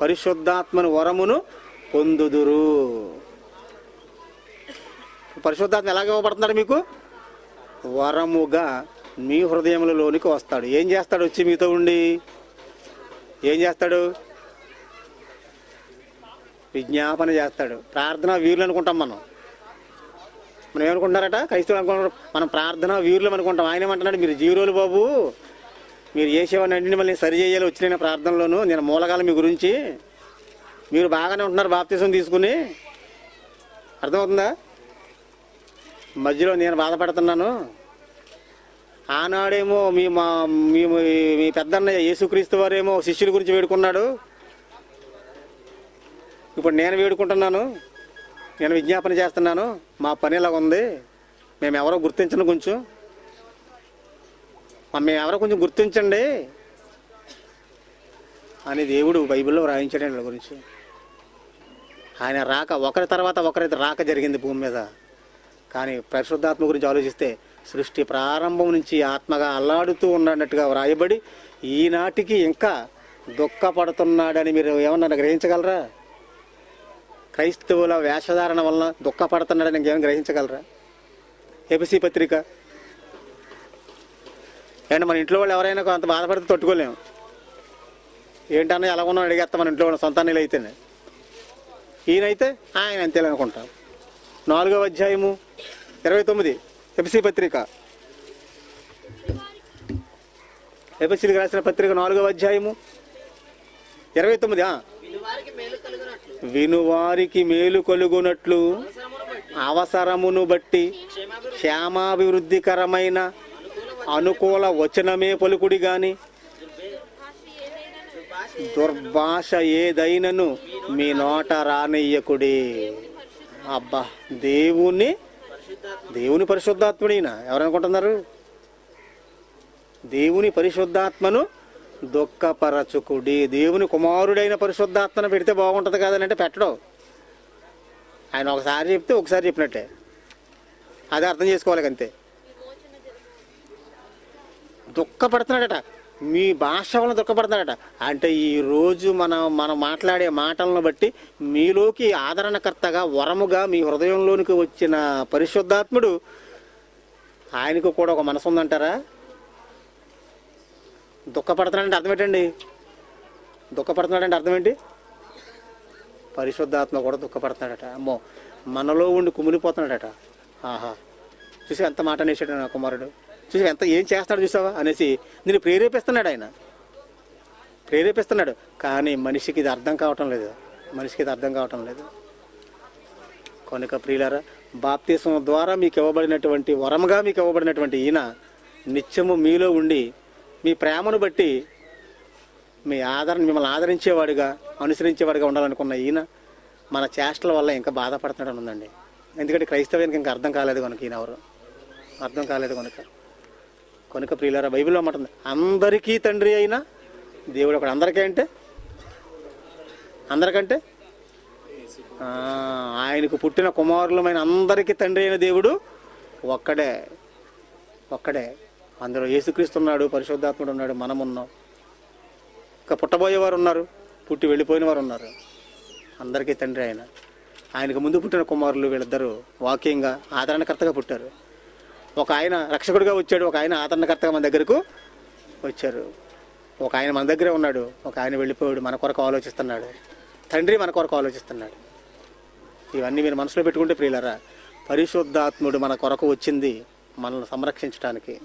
పరిశుద్ధాత్మ ఎలాగ ఇవ్వబడుతున్నాడు మీకు? వరముగా మీ హృదయములలోనికి వస్తాడు. ఏం చేస్తాడు? వచ్చి మీతో ఉండి ఏం చేస్తాడు? విజ్ఞాపన చేస్తాడు. ప్రార్థన వీరులు అనుకుంటాం మనం. మనం ఏమనుకుంటున్నారట? క్రైస్తవులు అనుకుంటారు. మనం ప్రార్థన వీరులు అనుకుంటాం. ఆయన ఏమంటున్నాడు? మీరు జీరోలు బాబు, మీరు చేసేవాడిని అన్నింటినీ మళ్ళీ సరి చేయాలి. వచ్చిన ప్రార్థనలోను నేను మూలగాల మీ గురించి. మీరు బాగానే ఉంటున్నారు బాప్తిసం తీసుకుని. అర్థమవుతుందా? మధ్యలో నేను బాధపడుతున్నాను. ఆనాడేమో మీ పెద్దన్నయ్య యేసుక్రీస్తు వారేమో శిష్యుల గురించి వేడుకున్నాడు. ఇప్పుడు నేను వేడుకుంటున్నాను, నేను విజ్ఞాపన చేస్తున్నాను. మా పని ఇలాగ ఉంది, మేమెవరో గుర్తించను, కొంచెం మేమెవరో కొంచెం గుర్తించండి అని దేవుడు బైబిల్లో వ్రాయించాడు వీళ్ళ గురించి. ఆయన రాక ఒకరి తర్వాత ఒకరైతే రాక జరిగింది భూమి మీద. కానీ పరిశుద్ధాత్మ గురించి ఆలోచిస్తే సృష్టి ప్రారంభం నుంచి ఆత్మగా అల్లాడుతూ ఉన్నట్టుగా వ్రాయబడి ఈనాటికి ఇంకా దుఃఖపడుతున్నాడని మీరు ఏమన్నా గ్రహించగలరా? క్రైస్తవుల వేషధారణ వలన దుఃఖపడుతున్నాడని ఇంకేమైనా గ్రహించగలరా? ఎపిసి పత్రిక. అండ్ మన ఇంట్లో వాళ్ళు ఎవరైనా కొంత బాధపడితే తట్టుకోలేము. ఏంటన్నా ఎలా ఉన్నా అడిగేస్తాం మన ఇంట్లో వాళ్ళ సొంత నీళ్ళు అయితేనే. ఈయనైతే ఆయన అంతేలే అనుకుంటాం. 4వ అధ్యాయము 29 ఎపిసి పత్రిక. ఎపిసిలకు రాసిన పత్రిక 4వ అధ్యాయము 29. వినువారికి మేలు కలుగునట్లు అవసరమును బట్టి క్షేమాభివృద్ధికరమైన అనుకూల వచనమే పలుకుడి గాని దుర్భాష ఏదైనను మీ నోట రానియ్యకుడి. అబ్బా, దేవుని పరిశుద్ధాత్ముడైనా ఎవరనుకుంటున్నారు? దేవుని పరిశుద్ధాత్మను దుఃఖపరచుకుడి. దేవుని కుమారుడైన పరిశుద్ధాత్మను పెడితే బాగుంటుంది కదంటే పెట్టడం. ఆయన ఒకసారి చెప్తే ఒకసారి చెప్పినట్టే, అదే అర్థం చేసుకోవాలి అంతే. దుఃఖపడుతున్నాడట, మీ భాష వలన దుఃఖపడుతున్నాడట అంటే ఈరోజు మనం మాట్లాడే మాటలను బట్టి మీలోకి ఆదరణకర్తగా వరముగా మీ హృదయంలోనికి వచ్చిన పరిశుద్ధాత్ముడు, ఆయనకు కూడా ఒక మనసు ఉందంటారా? దుఃఖపడుతున్నాడంటే అర్థం ఏంటండి? దుఃఖపడుతున్నాడంటే అర్థం ఏంటి? పరిశుద్ధాత్మ కూడా దుఃఖపడుతున్నాడట. అమ్మో, మనలో ఉండి కుమిలిపోతున్నాడట. ఆహా, చూసి ఎంత మాట అనేసాడు నా కుమారుడు, చూసి ఎంత ఏం చేస్తాడు చూసావా అనేసి నేను ప్రేరేపిస్తున్నాడు. ఆయన ప్రేరేపిస్తున్నాడు, కానీ మనిషికి ఇది అర్థం కావటం లేదు. కనుక ప్రియులారా, బాప్తిసం ద్వారా మీకు ఇవ్వబడినటువంటి వరముగా మీకు ఇవ్వబడినటువంటి ఈయన నిత్యము మీలో ఉండి మీ ప్రేమను బట్టి మిమ్మల్ని ఆదరించేవాడిగా అనుసరించేవాడిగా ఉండాలనుకున్న ఈయన మన చేష్టల వల్ల ఇంకా బాధపడుతున్నాడు ఉందండి. ఎందుకంటే క్రైస్తవానికి ఇంకా అర్థం కాలేదు కనుక, ఈయన ఎవరు అర్థం కాలేదు కనుక. ప్రియులారా, బైబిల్లో మాట ఉంది, అందరికీ తండ్రి అయినా దేవుడు ఒకడు. అందరికీ అంటే అందరికంటే ఆయనకు పుట్టిన కుమారులమైన అందరికీ తండ్రి అయిన దేవుడు ఒక్కడే. అందులో యేసుక్రీస్తు ఉన్నాడు, పరిశుద్ధాత్ముడు ఉన్నాడు, మనమున్నాం, ఇంకా పుట్టబోయేవారు ఉన్నారు, పుట్టి వెళ్ళిపోయిన వారు ఉన్నారు. అందరికీ తండ్రి ఆయన. ఆయనకు ముందు పుట్టిన కుమారులు వీళ్ళిద్దరూ వాక్యంగా ఆదరణకర్తగా పుట్టారు. ఒక ఆయన రక్షకుడిగా వచ్చాడు, ఒక ఆయన ఆదరణకర్తగా మన దగ్గరకు వచ్చారు. ఒక ఆయన మన దగ్గరే ఉన్నాడు, ఒక ఆయన వెళ్ళిపోయాడు, మన కొరకు ఆలోచిస్తున్నాడు. తండ్రి మన కొరకు ఆలోచిస్తున్నాడు. ఇవన్నీ మీరు మనసులో పెట్టుకుంటే ప్రియులారా, పరిశుద్ధాత్ముడు మన కొరకు వచ్చింది మనల్ని సంరక్షించడానికి.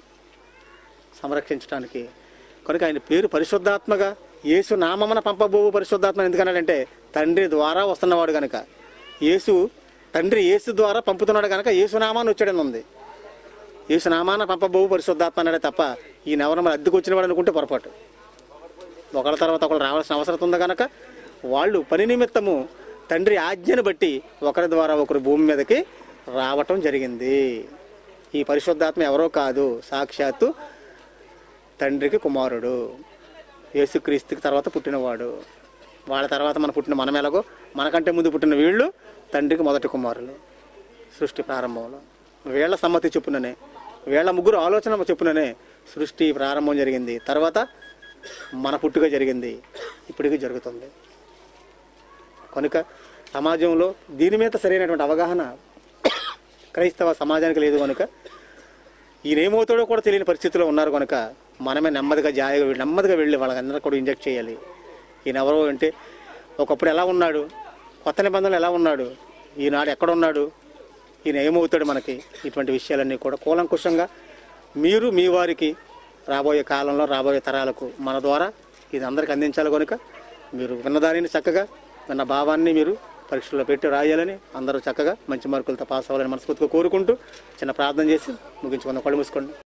కనుక ఆయన పేరు పరిశుద్ధాత్మగా యేసు నామమున పంపబోవు పరిశుద్ధాత్మ. ఎందుకన్నాడంటే తండ్రి ద్వారా వస్తున్నవాడు కనుక, యేసు ద్వారా పంపుతున్నాడు కనుక యేసునామాన్ని వచ్చాడని ఉంది. యేసునామాన పంపబోవు పరిశుద్ధాత్మ అన్నాడే తప్ప ఈయన ఎవరు మరి అద్దెకు వచ్చినవాడు అనుకుంటే పొరపాటు. ఒకళ్ళ తర్వాత ఒకళ్ళు రావాల్సిన అవసరం ఉంది కనుక వాళ్ళు పని నిమిత్తము తండ్రి ఆజ్ఞను బట్టి ఒకరి ద్వారా ఒకరు భూమి మీదకి రావటం జరిగింది. ఈ పరిశుద్ధాత్మ ఎవరో కాదు, సాక్షాత్తు తండ్రికి కుమారుడు, యేసుక్రీస్తుకి తర్వాత పుట్టినవాడు. వాళ్ళ తర్వాత మనం ఎలాగో, మనకంటే ముందు పుట్టిన వీళ్ళు తండ్రికి మొదటి కుమారులు. సృష్టి ప్రారంభంలో వీళ్ళ సమ్మతి చెప్పుననే, వీళ్ళ ముగ్గురు ఆలోచన చెప్పుననే సృష్టి ప్రారంభం జరిగింది. తర్వాత మన పుట్టుక జరిగింది, ఇప్పటికీ జరుగుతుంది. కనుక సమాజంలో దీని మీద సరైనటువంటి అవగాహన క్రైస్తవ సమాజానికి లేదు కనుక, ఈయనేమవుతాడో కూడా తెలియని పరిస్థితిలో ఉన్నారు కనుక మనమే నెమ్మదిగా వెళ్ళి వాళ్ళందరూ కూడా ఇంజెక్ట్ చేయాలి. ఈయన ఎవరో అంటే ఒకప్పుడు ఎలా ఉన్నాడు, కొత్త నిబంధనలు ఎలా ఉన్నాడు, ఈనాడు ఎక్కడ ఉన్నాడు, ఈయన ఏమవుతాడు, మనకి ఇటువంటి విషయాలన్నీ కూడా కూలంకుషంగా మీరు మీ వారికి రాబోయే కాలంలో రాబోయే తరాలకు మన ద్వారా ఇది అందరికీ అందించాలి కనుక మీరు విన్నదానిని చక్కగా విన్న భావాన్ని మీరు పరీక్షల్లో పెట్టి రాయాలని, అందరూ చక్కగా మంచి మార్కులతో పాస్ అవ్వాలని మనస్ఫూర్తిగా కోరుకుంటూ చిన్న ప్రార్థన చేసి ముగించుకుందాం. కళ్ళు మూసుకోండి.